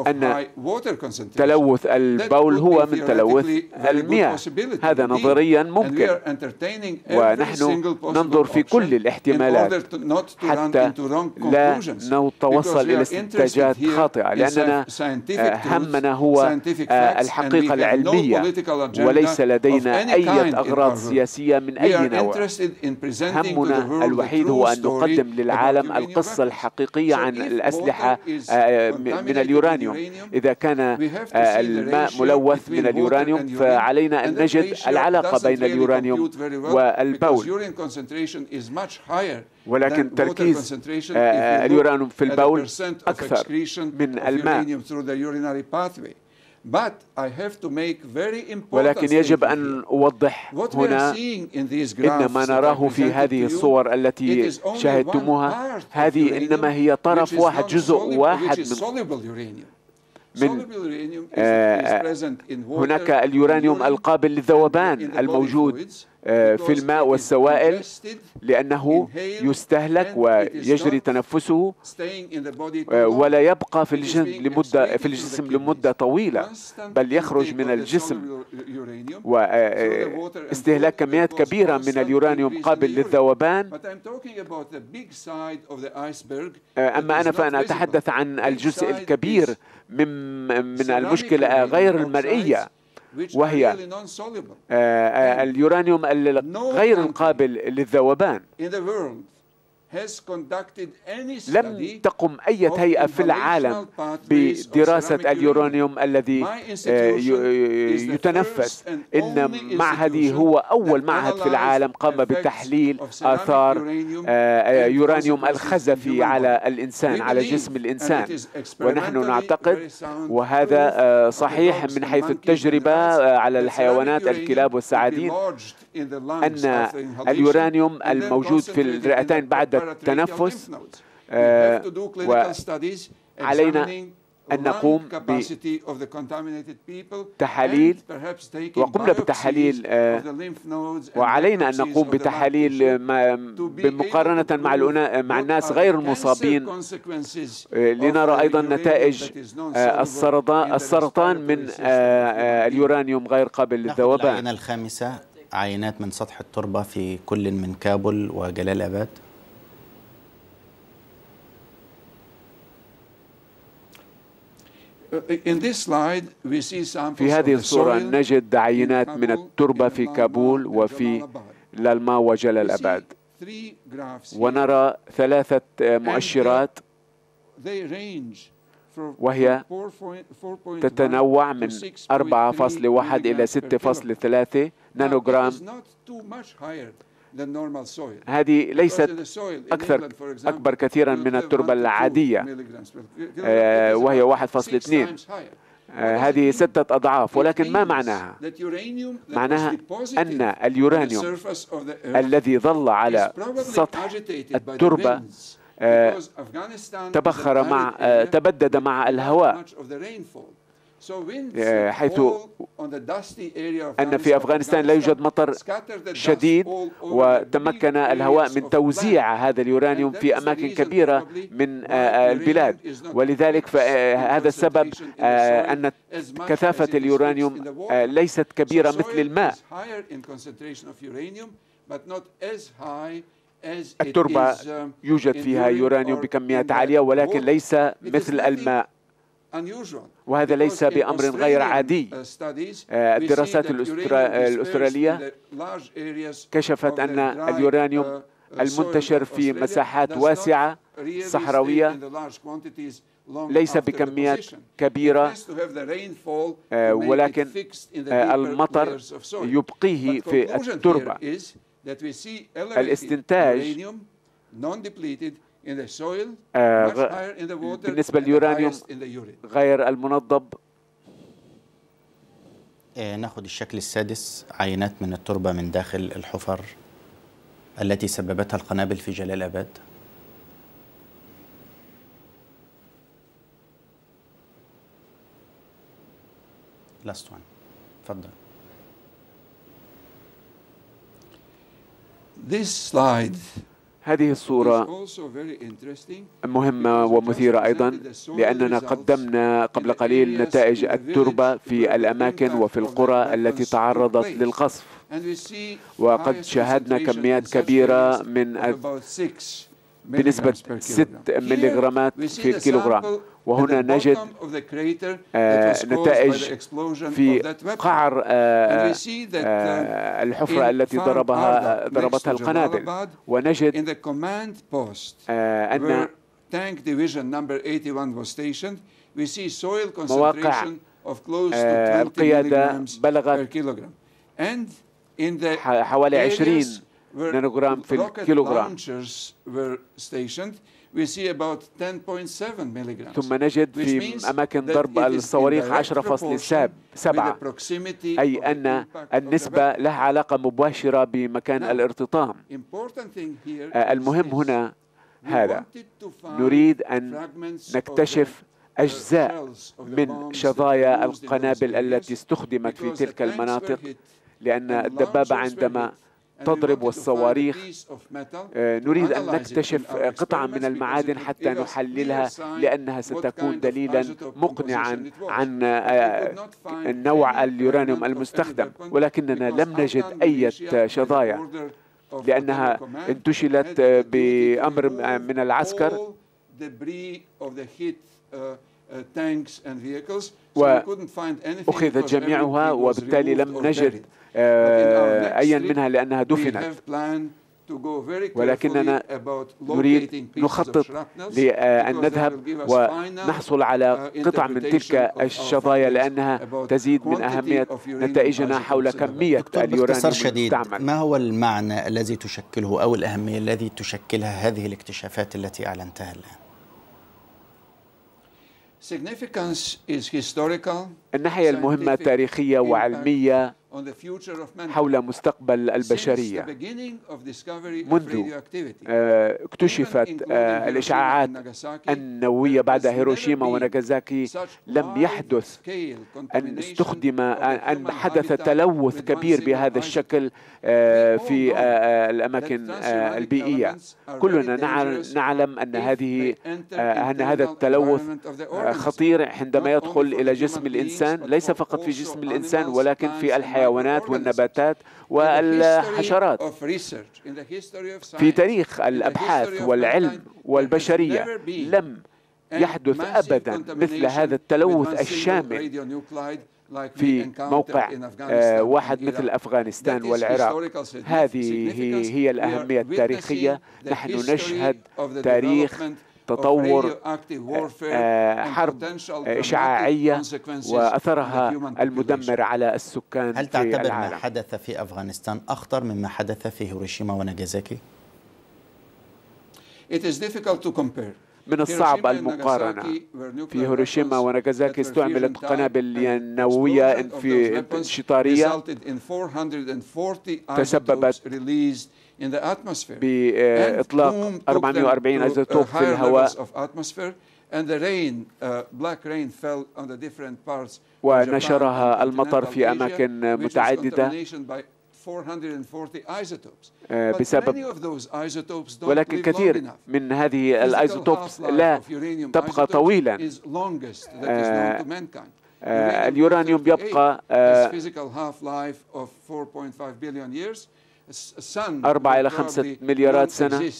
أن تلوث البول هو من تلوث المياه، هذا نظريا ممكن، ونحن ننظر في كل الاحتمالات حتى لا نتوصل إلى استنتاجات خاطئة، لأننا همنا هو الحقيقة العلمية وليس لدينا أي أغراض سياسية من أي نوع. همنا الوحيد هو أن نقدم للعالم القصة الحقيقية عن الأسلحة من اليورانيوم. إذا كان الماء ملوث من اليورانيوم فعلينا أن نجد العلاقة بين اليورانيوم والبول، ولكن تركيز اليورانيوم في البول أكثر من الماء. ولكن يجب أن أوضح هنا إن ما نراه في هذه الصور التي شاهدتموها هذه إنما هي طرف واحد، جزء واحد من هناك اليورانيوم القابل للذوبان الموجود في الماء والسوائل، لأنه يستهلك ويجري تنفسه ولا يبقى في الجسم لمدة طويلة، بل يخرج من الجسم. واستهلاك كميات كبيرة من اليورانيوم قابل للذوبان. أما أنا فأنا أتحدث عن الجزء الكبير من المشكلة غير المرئية، وهي اليورانيوم غير القابل للذوبان. لم تقم أي هيئة في العالم بدراسة اليورانيوم الذي يتنفس. إن معهدي هو أول معهد في العالم قام بتحليل آثار يورانيوم الخزفي على الإنسان، على جسم الإنسان. ونحن نعتقد، وهذا صحيح من حيث التجربة على الحيوانات الكلاب والثعابين، أن اليورانيوم الموجود في الرئتين بعد التنفس، وعلينا أن نقوم بتحاليل، وقمنا بتحاليل، وعلينا أن نقوم بتحاليل بمقارنة مع الناس غير المصابين، لنرى أيضا نتائج السرطان من اليورانيوم غير قابل للذوبان. العينة الخامسة، عينات من سطح التربة في كل من كابول وجلال آباد. في هذه الصورة نجد عينات من التربة في كابول وفي لالما وجلال آباد، ونرى ثلاثة مؤشرات وهي تتنوع من 4.1 إلى 6.3 نانوغرام. هذه ليست أكبر كثيرا من التربة العادية وهي 1.2، هذه 6 أضعاف. ولكن ما معناها؟ معناها أن اليورانيوم الذي ظل على سطح التربة تبخر تبدد مع الهواء، حيث أن في أفغانستان لا يوجد مطر شديد، وتمكن الهواء من توزيع هذا اليورانيوم في أماكن كبيرة من البلاد. ولذلك فهذا السبب أن كثافة اليورانيوم ليست كبيرة مثل الماء. التربة يوجد فيها يورانيوم بكميات عالية، ولكن ليس مثل الماء، وهذا ليس بأمر غير عادي. الدراسات الأسترالية كشفت أن اليورانيوم المنتشر في مساحات واسعة صحراوية ليس بكميات كبيرة، ولكن المطر يبقيه في التربة. الاستنتاج بالنسبة لليورانيوم غير المنضب. نأخذ الشكل السادس، عينات من التربة من داخل الحفر التي سببتها القنابل في جلال آباد. Last one. تفضل. هذه الصورة مهمة ومثيرة أيضا، لأننا قدمنا قبل قليل نتائج التربة في الأماكن وفي القرى التي تعرضت للقصف، وقد شاهدنا كميات كبيرة من بنسبة 6 ملغرامات في الكيلوغرام. وهنا نجد نتائج في قعر الحفرة التي ضربتها القنابل. ونجد أن مواقع القيادة بلغت حوالي 20 نانوغرام في الكيلوغرام. ثم نجد في أماكن ضرب الصواريخ 10.7، أي أن النسبة لها علاقة مباشرة بمكان الارتطام. المهم هنا هذا، نريد أن نكتشف أجزاء من شظايا القنابل التي استخدمت في تلك المناطق، لأن الدبابة عندما تضرب والصواريخ نريد أن نكتشف قطعة من المعادن حتى نحللها، لأنها ستكون دليلا مقنعا عن نوع اليورانيوم المستخدم. ولكننا لم نجد أي شظايا، لأنها انتشلت بأمر من العسكر وأخذت جميعها، وبالتالي لم نجد أيا منها لأنها دفنت. ولكننا نريد نخطط لأن نذهب ونحصل على قطع من تلك الشظايا لأنها تزيد من أهمية نتائجنا حول كمية اليورانيوم المستعمل. ما هو المعنى الذي تشكله أو الأهمية التي تشكلها هذه الاكتشافات التي أعلنتها الآن؟ الناحية المهمة تاريخية وعلمية حول مستقبل البشرية. منذ اكتشفت الإشعاعات النووية بعد هيروشيما وناجازاكي لم يحدث أن استخدم أن حدث تلوث كبير بهذا الشكل في الأماكن البيئية. كلنا نعلم أن هذا التلوث خطير عندما يدخل إلى جسم الإنسان، ليس فقط في جسم الإنسان ولكن في الحياة الحيوانات والنباتات والحشرات. في تاريخ الأبحاث والعلم والبشرية لم يحدث أبدا مثل هذا التلوث الشامل في موقع واحد مثل أفغانستان والعراق. هذه هي الأهمية التاريخية. نحن نشهد تاريخ تطور حرب إشعاعية وأثرها المدمر على السكان في العالم. هل تعتبر ما حدث في أفغانستان أخطر مما حدث في هيروشيما وناجازاكي؟ من الصعب المقارنة. في هيروشيما وناجازاكي استعملت قنابل نووية انشطارية تسببت بإطلاق 440 أيزوتوب في الهواء، ونشرها المطر في أماكن متعددة بسبب، ولكن كثير من هذه الأيزوتوب لا تبقى طويلا. اليورانيوم يبقى 4 إلى 5 مليارات سنة.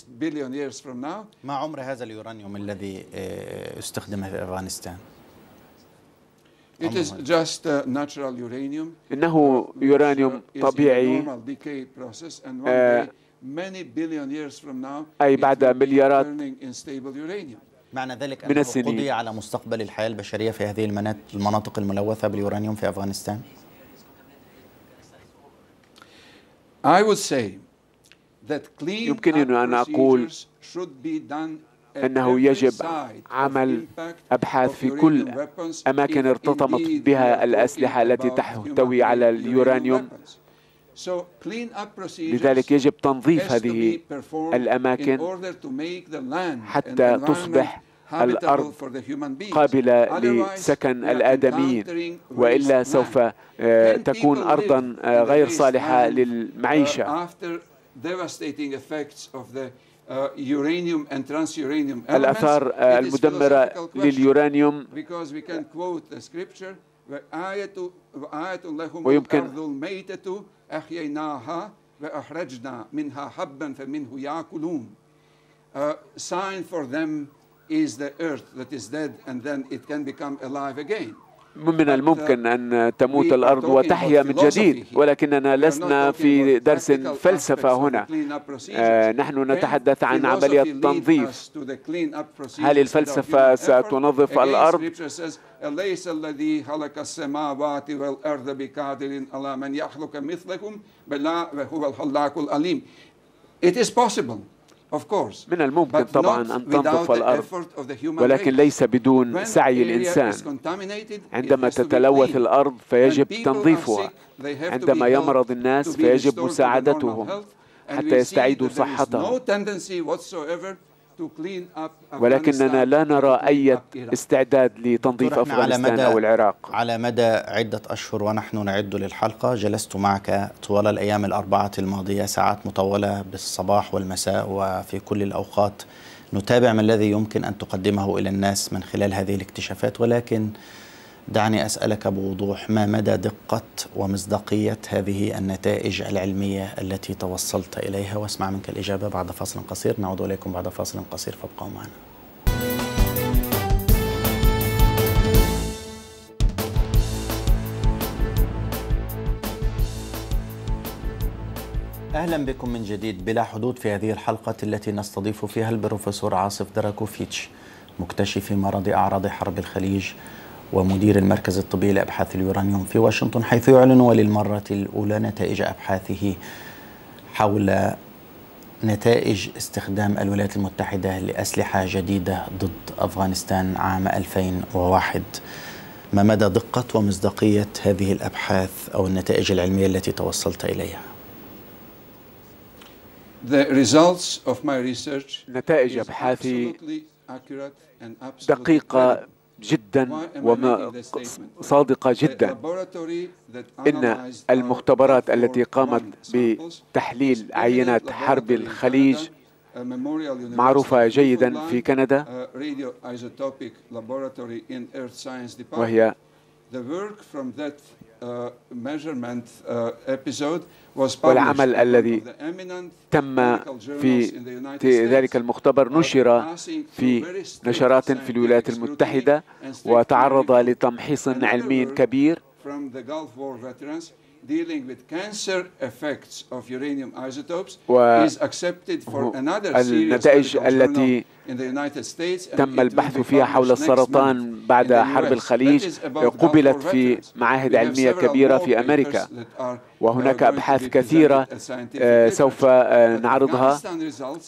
ما عمر هذا اليورانيوم الذي استخدم في أفغانستان؟ إنه يورانيوم طبيعي، أي بعد مليارات معنى ذلك أنه قضي على مستقبل الحياة البشرية في هذه المناطق الملوثة باليورانيوم في أفغانستان. يمكنني أن أقول أنه يجب عمل أبحاث في كل أماكن ارتطمت بها الأسلحة التي تحتوي على اليورانيوم، لذلك يجب تنظيف هذه الأماكن حتى تصبح الأرض قابلة لسكن الآدميين، وإلا سوف تكون أرضا غير صالحة للمعيشة. الآثار المدمرة لليورانيوم، ويمكن وأخرجنا منها حبا فمنه يأكلون. من الممكن أن تموت الأرض وتحيا من جديد، ولكننا لسنا في درس فلسفة هنا. نحن نتحدث عن عملية تنظيف. هل الفلسفة ستنظف الأرض؟ ليس الذي خلق السماوات والأرض بقادر على من يخلق مثلكم بل هو الخلاق العليم. من الممكن طبعاً أن تنظف الأرض، ولكن ليس بدون سعي الإنسان. عندما تتلوث الأرض فيجب تنظيفها، عندما يمرض الناس فيجب مساعدتهم حتى يستعيدوا صحتهم، ولكننا لا نرى أي استعداد لتنظيف أفغانستان أو العراق. على مدى عدة أشهر ونحن نعد للحلقة، جلست معك طوال الأيام الأربعة الماضية ساعات مطولة بالصباح والمساء وفي كل الأوقات نتابع ما الذي يمكن أن تقدمه إلى الناس من خلال هذه الاكتشافات، ولكن دعني أسألك بوضوح، ما مدى دقة ومصداقية هذه النتائج العلمية التي توصلت إليها؟ واسمع منك الإجابة بعد فاصل قصير. نعود إليكم بعد فاصل قصير، فابقوا معنا. أهلا بكم من جديد بلا حدود في هذه الحلقة التي نستضيف فيها البروفيسور عاصف دراكوفيتش، مكتشف مرض أعراض حرب الخليج ومدير المركز الطبي لأبحاث اليورانيوم في واشنطن، حيث يعلن وللمرة الأولى نتائج أبحاثه حول نتائج استخدام الولايات المتحدة لأسلحة جديدة ضد أفغانستان عام 2001. ما مدى دقة ومصداقية هذه الأبحاث أو النتائج العلمية التي توصلت إليها؟ نتائج أبحاثي دقيقة جدا وصادقة جدا. إن المختبرات التي قامت بتحليل عينات حرب الخليج معروفة جيدا في كندا، وهي والعمل الذي تم في ذلك المختبر نشر في نشرات في الولايات المتحدة وتعرض لتمحيص علمي كبير والنتائج التي تم البحث فيها حول السرطان بعد حرب الخليج قبلت في معاهد علمية كبيرة في أمريكا، وهناك أبحاث كثيرة سوف نعرضها.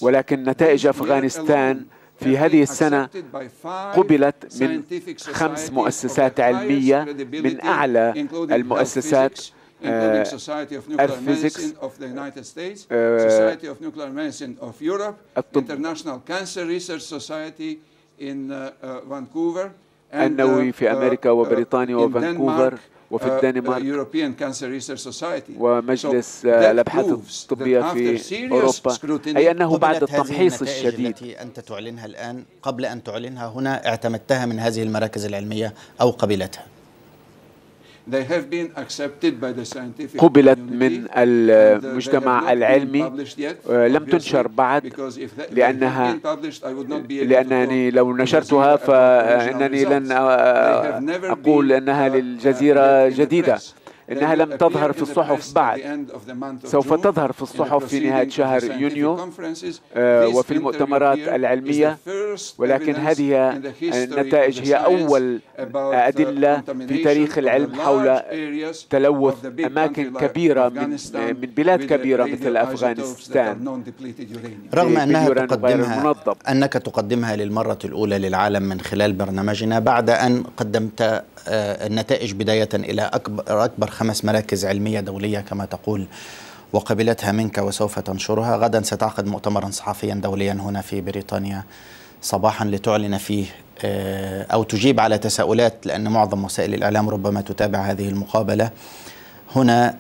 ولكن نتائج أفغانستان في هذه السنة قبلت من 5 مؤسسات علمية من أعلى المؤسسات، الفيزيكس، الطب النووي في أمريكا وبريطانيا وفانكوفر وفي الدنمارك، ومجلس الأبحاث الطبية في أوروبا. أي أنه بعد التمحيص الشديد التي أنت تعلنها الآن، قبل أن تعلنها هنا اعتمدتها من هذه المراكز العلمية أو قبلتها؟ قبلت من المجتمع العلمي، لم تنشر بعد لأنني لو نشرتها فإنني لن أقول أنها للجزيرة جديدة. إنها لم تظهر في الصحف بعد، سوف تظهر في الصحف في نهاية شهر يونيو وفي المؤتمرات العلمية. ولكن هذه النتائج هي أول أدلة في تاريخ العلم حول تلوث أماكن كبيرة من بلاد كبيرة مثل أفغانستان، رغم أنك تقدمها للمرة الأولى للعالم من خلال برنامجنا بعد أن قدمت النتائج بداية إلى أكبر 5 مراكز علمية دولية كما تقول وقبلتها منك وسوف تنشرها. غدا ستعقد مؤتمرا صحفيا دوليا هنا في بريطانيا صباحا لتعلن فيه أو تجيب على تساؤلات، لأن معظم وسائل الإعلام ربما تتابع هذه المقابلة هنا.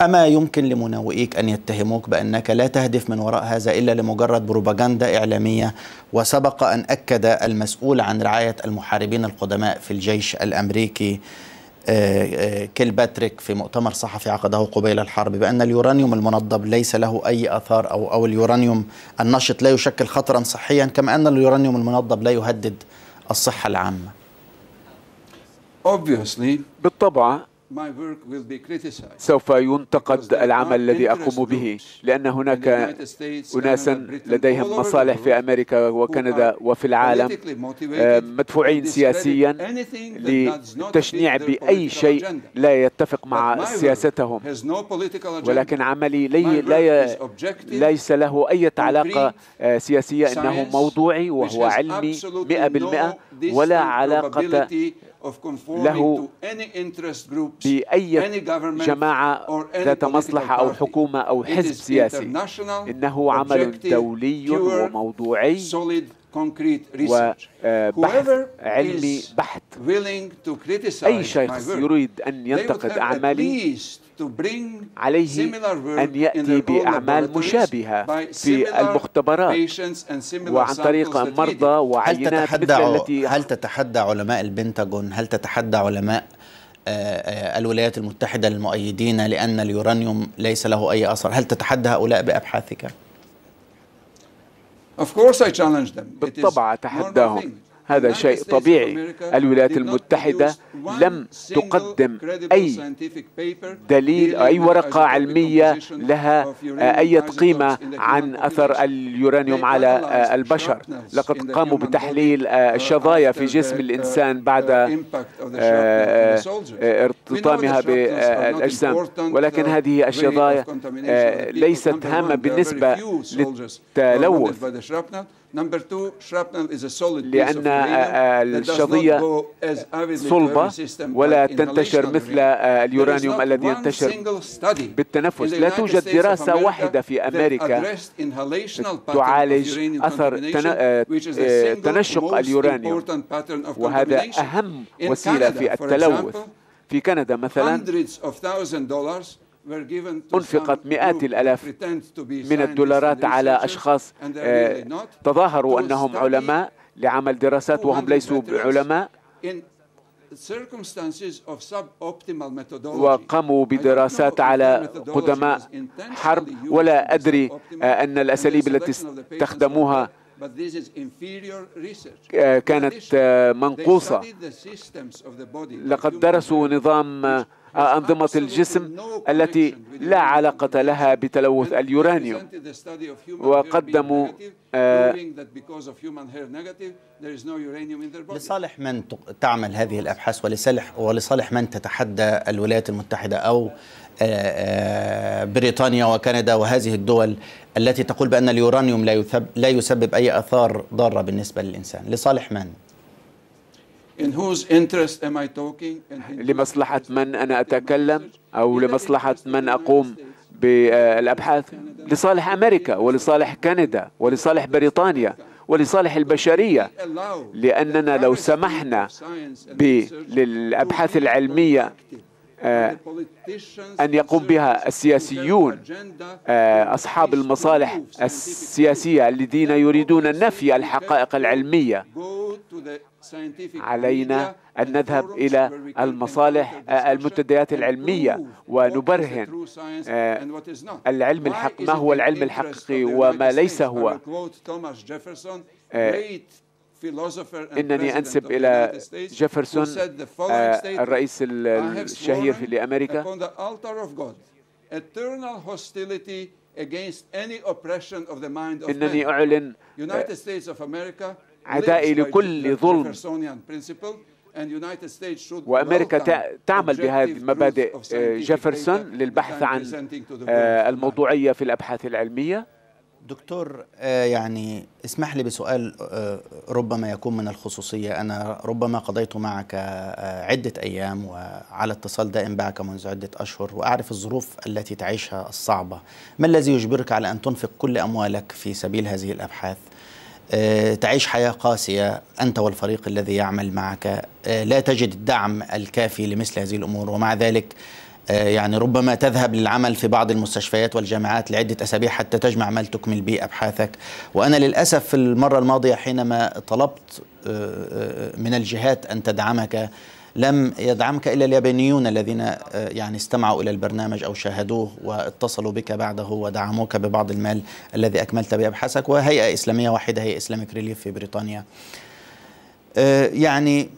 أما يمكن لمناوئيك أن يتهموك بأنك لا تهدف من وراء هذا إلا لمجرد بروباغندا إعلامية؟ وسبق أن أكد المسؤول عن رعاية المحاربين القدماء في الجيش الأمريكي كيل باتريك في مؤتمر صحفي عقده قبيل الحرب بأن اليورانيوم المنضب ليس له أي آثار أو اليورانيوم النشط لا يشكل خطرا صحيا، كما أن اليورانيوم المنضب لا يهدد الصحة العامة. بالطبع سوف ينتقد العمل الذي أقوم به، لأن هناك أناسا لديهم مصالح في أمريكا وكندا وفي العالم مدفوعين سياسيا للتشنيع بأي شيء لا يتفق مع سياستهم. ولكن عملي ليس له أي علاقة سياسية، إنه موضوعي وهو علمي 100%، ولا علاقة له بأي جماعة ذات مصلحة أو حكومة أو حزب سياسي. إنه عمل دولي وموضوعي وبحث علمي بحت. أي شخص يريد أن ينتقد أعمالي عليه أن يأتي بأعمال مشابهة في المختبرات وعن طريق مرضى وعينات مثل التي. هل تتحدى علماء البنتاغون؟ هل تتحدى علماء الولايات المتحدة المؤيدين لأن اليورانيوم ليس له أي أثر؟ هل تتحدى هؤلاء بأبحاثك؟ بالطبع أتحداهم، هذا شيء طبيعي. الولايات المتحدة لم تقدم أي دليل أو أي ورقة علمية لها أي قيمة عن أثر اليورانيوم على البشر. لقد قاموا بتحليل الشظايا في جسم الإنسان بعد ارتطامها بالأجسام، ولكن هذه الشظايا ليست هامة بالنسبة للتلوث، لأن الشظية صلبة ولا تنتشر مثل اليورانيوم الذي ينتشر بالتنفس. لا توجد دراسة واحدة في أمريكا تعالج أثر تنشق اليورانيوم، وهذا أهم وسيلة في التلوث. في كندا مثلا أنفقت مئات الآلاف من الدولارات على أشخاص تظاهروا أنهم علماء لعمل دراسات وهم ليسوا علماء، وقاموا بدراسات على قدماء حرب. ولا أدري أن الأساليب التي استخدموها كانت منقوصة. لقد درسوا نظام أنظمة الجسم التي لا علاقة لها بتلوث اليورانيوم، وقدموا لصالح من تعمل هذه الأبحاث ولصالح من تتحدى الولايات المتحدة أو بريطانيا وكندا وهذه الدول التي تقول بأن اليورانيوم لا يسبب أي آثار ضارة بالنسبة للإنسان، لصالح من؟ لمصلحة من أنا أتكلم أو لمصلحة من أقوم بالأبحاث؟ لصالح أمريكا ولصالح كندا ولصالح بريطانيا ولصالح البشرية، لأننا لو سمحنا للأبحاث العلمية أن يقوم بها السياسيون أصحاب المصالح السياسية الذين يريدون نفي الحقائق العلمية، علينا أن نذهب إلى المصالح المنتديات العلمية ونبرهن العلم الحق، ما هو العلم الحقيقي وما ليس هو. إنني أنسب إلى جيفرسون الرئيس الشهير لأمريكا: إنني أعلن عدائي لكل ظلم، وأمريكا تعمل بهذه مبادئ جيفرسون للبحث عن الموضوعية في الأبحاث العلمية. دكتور، يعني اسمح لي بسؤال ربما يكون من الخصوصية. أنا ربما قضيت معك عدة أيام وعلى اتصال دائم معك منذ عدة أشهر، وأعرف الظروف التي تعيشها الصعبة. ما الذي يجبرك على أن تنفق كل أموالك في سبيل هذه الأبحاث؟ تعيش حياة قاسية أنت والفريق الذي يعمل معك، لا تجد الدعم الكافي لمثل هذه الأمور، ومع ذلك يعني ربما تذهب للعمل في بعض المستشفيات والجامعات لعدة أسابيع حتى تجمع مال تكمل به أبحاثك. وأنا للأسف في المرة الماضية حينما طلبت من الجهات أن تدعمك لم يدعمك إلا اليابانيون الذين يعني استمعوا إلى البرنامج أو شاهدوه واتصلوا بك بعده ودعموك ببعض المال الذي أكملت به أبحاثك، وهيئة إسلامية واحدة هي إسلاميك ريليف في بريطانيا. يعني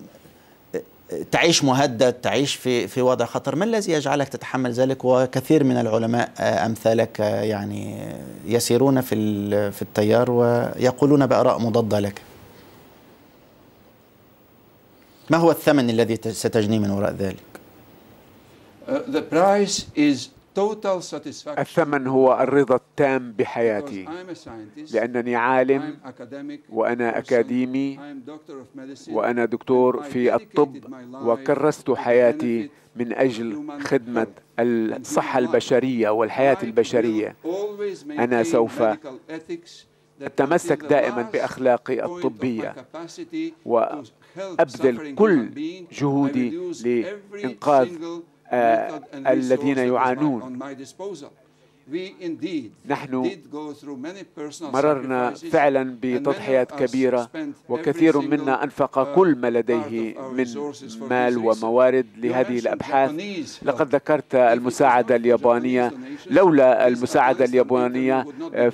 تعيش مهدد، تعيش في وضع خطر. ما الذي يجعلك تتحمل ذلك؟ وكثير من العلماء أمثالك يعني يسيرون في التيار ويقولون بآراء مضادة لك. ما هو الثمن الذي ستجنيه من وراء ذلك؟ الثمن هو الرضا التام بحياتي، لأنني عالم وأنا أكاديمي وأنا دكتور في الطب، وكرست حياتي من أجل خدمة الصحة البشرية والحياة البشرية. أنا سوف أتمسك دائما بأخلاقي الطبية وأبذل كل جهودي لإنقاذ الذين يعانون. نحن مررنا فعلا بتضحيات كبيرة، وكثير منا أنفق كل ما لديه من مال وموارد لهذه الأبحاث. لقد ذكرت المساعدة اليابانية، لولا المساعدة اليابانية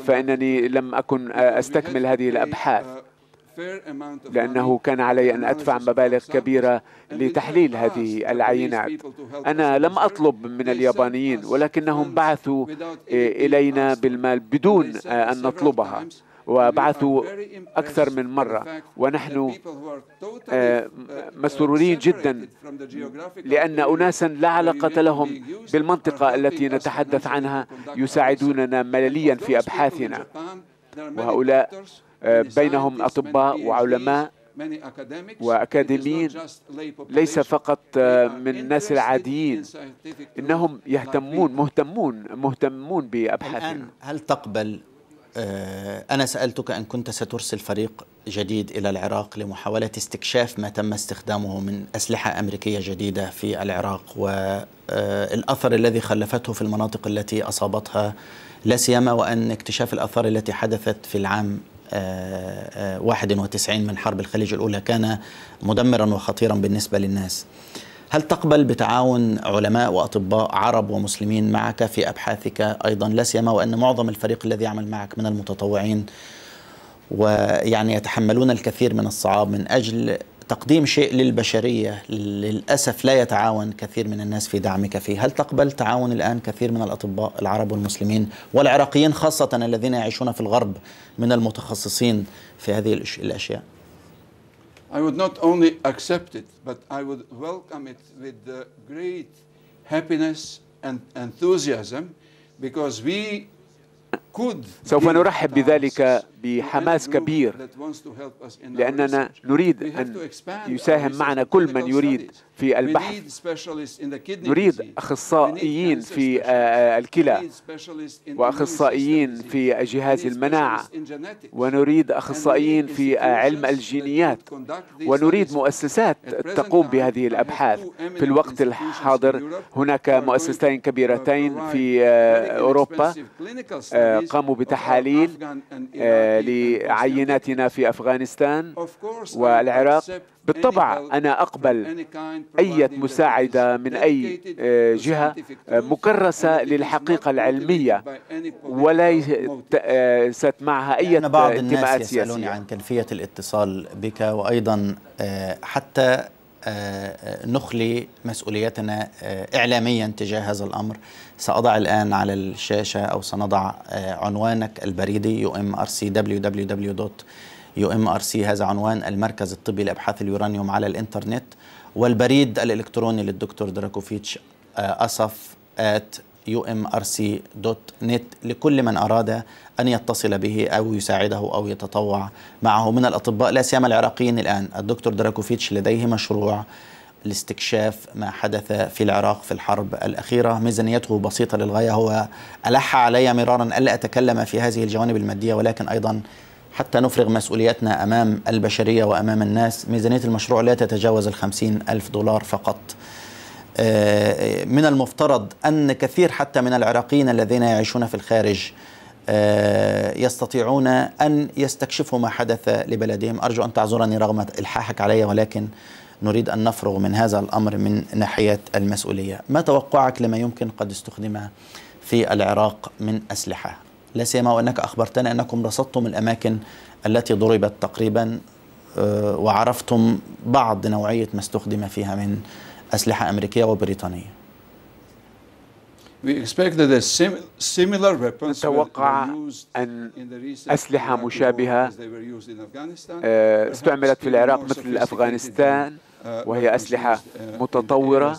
فإنني لم أكن أستكمل هذه الأبحاث. لأنه كان علي أن أدفع مبالغ كبيرة لتحليل هذه العينات. أنا لم أطلب من اليابانيين، ولكنهم بعثوا إلينا بالمال بدون أن نطلبها، وبعثوا أكثر من مرة، ونحن مسرورين جدا لأن أناسا لا علاقة لهم بالمنطقة التي نتحدث عنها يساعدوننا ملليا في أبحاثنا، وهؤلاء بينهم أطباء وعلماء وأكاديميين، ليس فقط من الناس العاديين، إنهم مهتمون بأبحاثنا. هل تقبل؟ أنا سألتك أن كنت سترسل فريق جديد إلى العراق لمحاولة استكشاف ما تم استخدامه من أسلحة أمريكية جديدة في العراق والأثر الذي خلفته في المناطق التي أصابتها، لا سيما وأن اكتشاف الآثار التي حدثت في العام 91 من حرب الخليج الأولى كان مدمرا وخطيرا بالنسبة للناس. هل تقبل بتعاون علماء وأطباء عرب ومسلمين معك في أبحاثك أيضا، لا سيما وأن معظم الفريق الذي يعمل معك من المتطوعين ويعني يتحملون الكثير من الصعاب من أجل تقديم شيء للبشرية للأسف لا يتعاون كثير من الناس في دعمك فيه؟ هل تقبل تعاون الآن كثير من الأطباء العرب والمسلمين والعراقيين خاصة الذين يعيشون في الغرب من المتخصصين في هذه الأشياء؟ I would not only accept it, but I would welcome it with great happiness and enthusiasm, because we could. سوف نرحب بذلك بحماس كبير، لأننا نريد أن يساهم معنا كل من يريد في البحث. نريد أخصائيين في الكلى، وأخصائيين في جهاز المناعة، ونريد أخصائيين في علم الجينيات، ونريد مؤسسات تقوم بهذه الأبحاث. في الوقت الحاضر هناك مؤسستين كبيرتين في أوروبا قاموا بتحاليل لعيناتنا في أفغانستان والعراق. بالطبع أنا أقبل أي مساعدة من أي جهة مكرسة للحقيقة العلمية وليست معها أي انتماءات سياسية. بعض الناس يسألون عن كيفية الاتصال بك، وأيضا حتى نخلي مسؤوليتنا إعلاميا تجاه هذا الأمر. سأضع الآن على الشاشة أو سنضع عنوانك البريدي UMRC www.umrc، هذا عنوان المركز الطبي لأبحاث اليورانيوم على الإنترنت، والبريد الإلكتروني للدكتور دراكوفيتش asaf@umrc.net لكل من أراد أن يتصل به أو يساعده أو يتطوع معه من الأطباء، لا سيما العراقيين. الآن الدكتور دراكوفيتش لديه مشروع لاستكشاف ما حدث في العراق في الحرب الأخيرة، ميزانيته بسيطة للغاية. هو ألح علي مرارا ألا أتكلم في هذه الجوانب المادية، ولكن أيضا حتى نفرغ مسؤولياتنا أمام البشرية وأمام الناس. ميزانية المشروع لا تتجاوز $50,000 فقط. من المفترض أن كثير حتى من العراقيين الذين يعيشون في الخارج يستطيعون أن يستكشفوا ما حدث لبلدهم. أرجو أن تعذرني رغم إلحاحك علي، ولكن نريد أن نفرغ من هذا الأمر من ناحية المسؤولية. ما توقعك لما يمكن قد استخدم في العراق من أسلحة، لا سيما وأنك أخبرتنا أنكم رصدتم الأماكن التي ضربت تقريبا وعرفتم بعض نوعية ما استخدم فيها من أسلحة أمريكية وبريطانية؟ نتوقع أن أسلحة مشابهة استعملت في العراق مثل أفغانستان، وهي أسلحة متطورة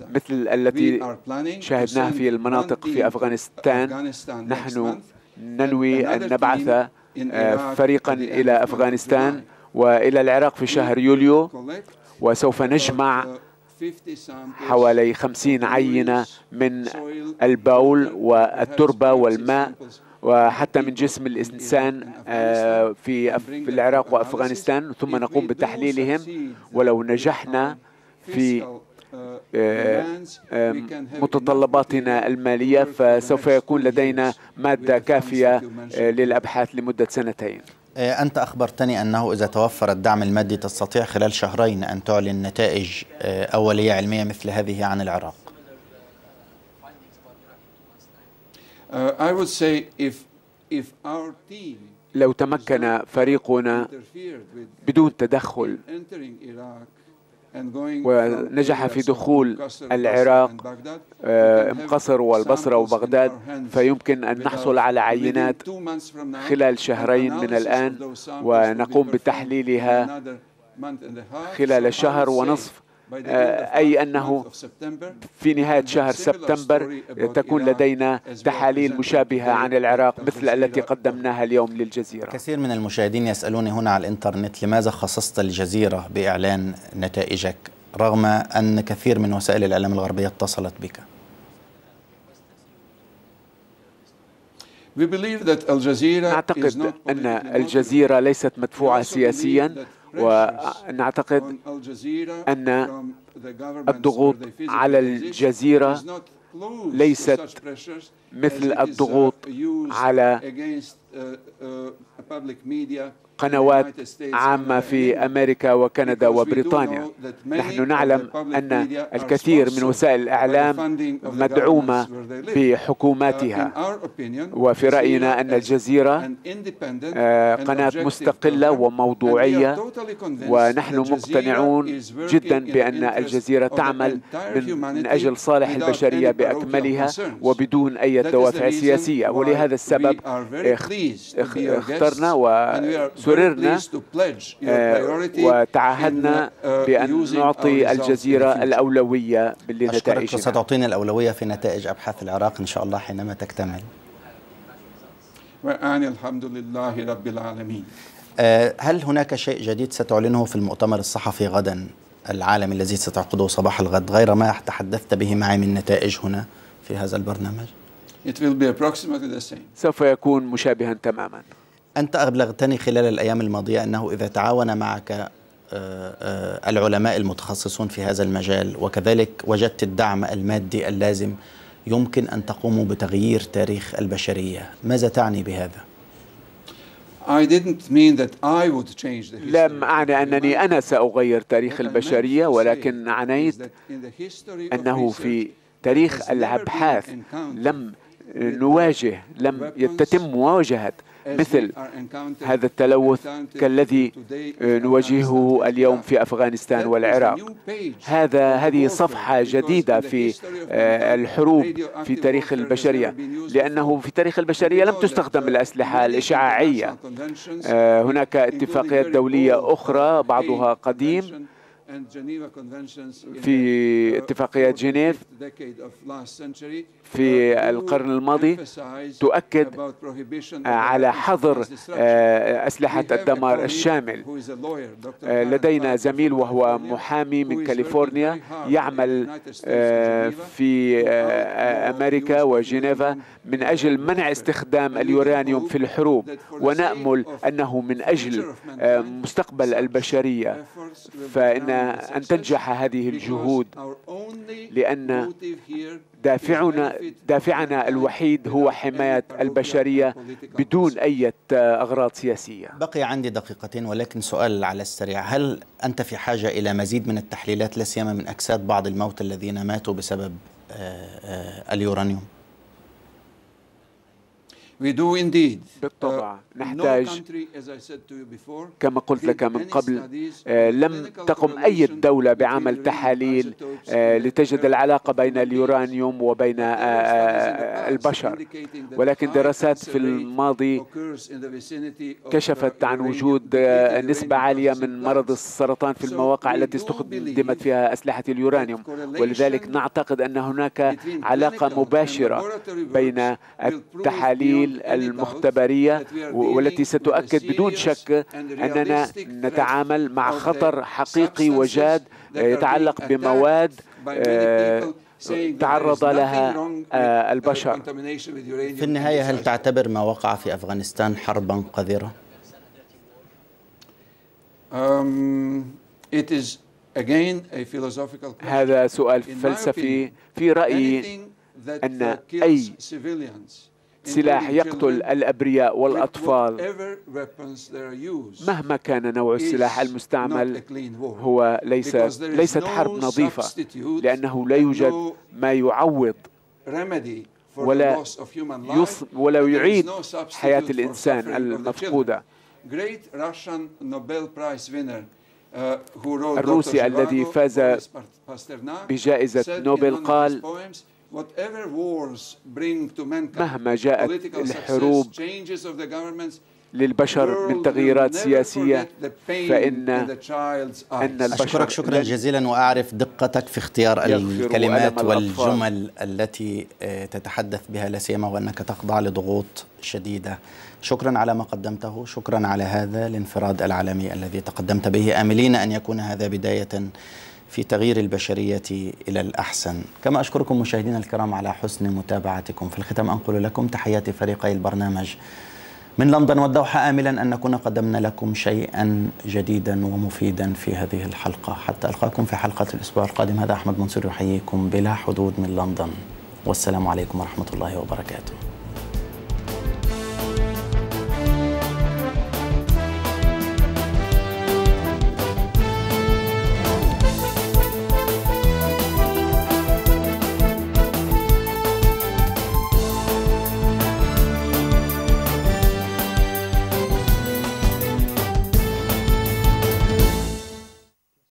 مثل التي شاهدناها في المناطق في أفغانستان. نحن ننوي أن نبعث فريقا إلى أفغانستان وإلى العراق في شهر يوليو، وسوف نجمع حوالي 50 عينة من البول والتربة والماء وحتى من جسم الإنسان في العراق وأفغانستان، ثم نقوم بتحليلهم. ولو نجحنا في متطلباتنا المالية فسوف يكون لدينا مادة كافية للأبحاث لمدة 2 سنين. أنت أخبرتني أنه إذا توفر الدعم المادي تستطيع خلال 2 شهرين أن تعلن نتائج أولية علمية مثل هذه عن العراق. لو تمكن فريقنا بدون تدخل ونجح في دخول العراق قصر والبصرة وبغداد، فيمكن أن نحصل على عينات خلال شهرين من الآن ونقوم بتحليلها خلال شهر ونصف، أي أنه في نهاية شهر سبتمبر تكون لدينا تحاليل مشابهة عن العراق مثل التي قدمناها اليوم للجزيرة. كثير من المشاهدين يسألوني هنا على الإنترنت لماذا خصصت الجزيرة بإعلان نتائجك رغم أن كثير من وسائل الإعلام الغربية اتصلت بك؟ نعتقد أن الجزيرة ليست مدفوعة سياسياً، ونعتقد أن الضغوط على الجزيرة ليست مثل الضغوط على قنوات عامة في أمريكا وكندا وبريطانيا. نحن نعلم أن الكثير من وسائل الإعلام مدعومة بحكوماتها، وفي رأينا أن الجزيرة قناة مستقلة وموضوعية، ونحن مقتنعون جدا بأن الجزيرة تعمل من أجل صالح البشرية بأكملها وبدون أي دوافع سياسية، ولهذا السبب اخترنا سررنا وتعهدنا بأن نعطي الجزيرة الأولوية لنتائجنا. أشكرك. ستعطينا الأولوية في نتائج أبحاث العراق إن شاء الله حينما تكتمل. وأنا الحمد لله رب العالمين. هل هناك شيء جديد ستعلنه في المؤتمر الصحفي غدا العالمي الذي ستعقده صباح الغد غير ما تحدثت به معي من نتائج هنا في هذا البرنامج؟ سوف يكون مشابها تماما. أنت أبلغتني خلال الأيام الماضية أنه إذا تعاون معك العلماء المتخصصون في هذا المجال وكذلك وجدت الدعم المادي اللازم يمكن أن تقوموا بتغيير تاريخ البشرية، ماذا تعني بهذا؟ لم أعني أنني أنا سأغير تاريخ البشرية، ولكن عنيت أنه في تاريخ الأبحاث لم يتم مواجهة مثل هذا التلوث كالذي نواجهه اليوم في أفغانستان والعراق. هذه صفحة جديدة في الحروب في تاريخ البشرية، لأنه في تاريخ البشرية لم تستخدم الأسلحة الإشعاعية. هناك اتفاقيات دولية أخرى بعضها قديم في اتفاقيات جنيف في القرن الماضي تؤكد على حظر أسلحة الدمار الشامل. لدينا زميل وهو محامي من كاليفورنيا يعمل في أمريكا وجنيفا من أجل منع استخدام اليورانيوم في الحروب، ونأمل أنه من أجل مستقبل البشرية فإن أن تنجح هذه الجهود، لأن دافعنا الوحيد هو حماية البشرية بدون أي أغراض سياسية. بقي عندي دقيقتين، ولكن سؤال على السريع، هل أنت في حاجة إلى مزيد من التحليلات لا سيما من أجساد بعض الموتى الذين ماتوا بسبب اليورانيوم؟ بالطبع نحتاج، كما قلت لك من قبل، لم تقم أي دولة بعمل تحاليل لتجد العلاقة بين اليورانيوم وبين البشر، ولكن دراسات في الماضي كشفت عن وجود نسبة عالية من مرض السرطان في المواقع التي استخدمت فيها أسلحة اليورانيوم، ولذلك نعتقد أن هناك علاقة مباشرة بين التحاليل المختبرية والتي ستؤكد بدون شك أننا نتعامل مع خطر حقيقي وجاد يتعلق بمواد تعرض لها البشر. في النهاية هل تعتبر ما وقع في أفغانستان حربا قذرة؟ هذا سؤال فلسفي. في رأيي أن أي سلاح يقتل الأبرياء والأطفال مهما كان نوع السلاح المستعمل هو ليست حرب نظيفة، لأنه لا يوجد ما يعوض ولا يعيد حياة الإنسان المفقودة. الروسي الذي فاز بجائزة نوبل قال: مهما جاءت الحروب للبشر من تغييرات سياسية فإن البشر. أشكرك شكرا جزيلا، وأعرف دقتك في اختيار الكلمات والجمل التي تتحدث بها، لا سيما وأنك تخضع لضغوط شديدة. شكرا على ما قدمته، شكرا على هذا الانفراد العالمي الذي تقدمت به، آملين أن يكون هذا بداية في تغيير البشرية إلى الأحسن. كما أشكركم مشاهدينا الكرام على حسن متابعتكم. في الختام أنقل لكم تحيات فريقي البرنامج من لندن والدوحة، آملا أن نكون قدمنا لكم شيئا جديدا ومفيدا في هذه الحلقة. حتى ألقاكم في حلقة الأسبوع القادم، هذا أحمد منصور يحييكم بلا حدود من لندن، والسلام عليكم ورحمة الله وبركاته.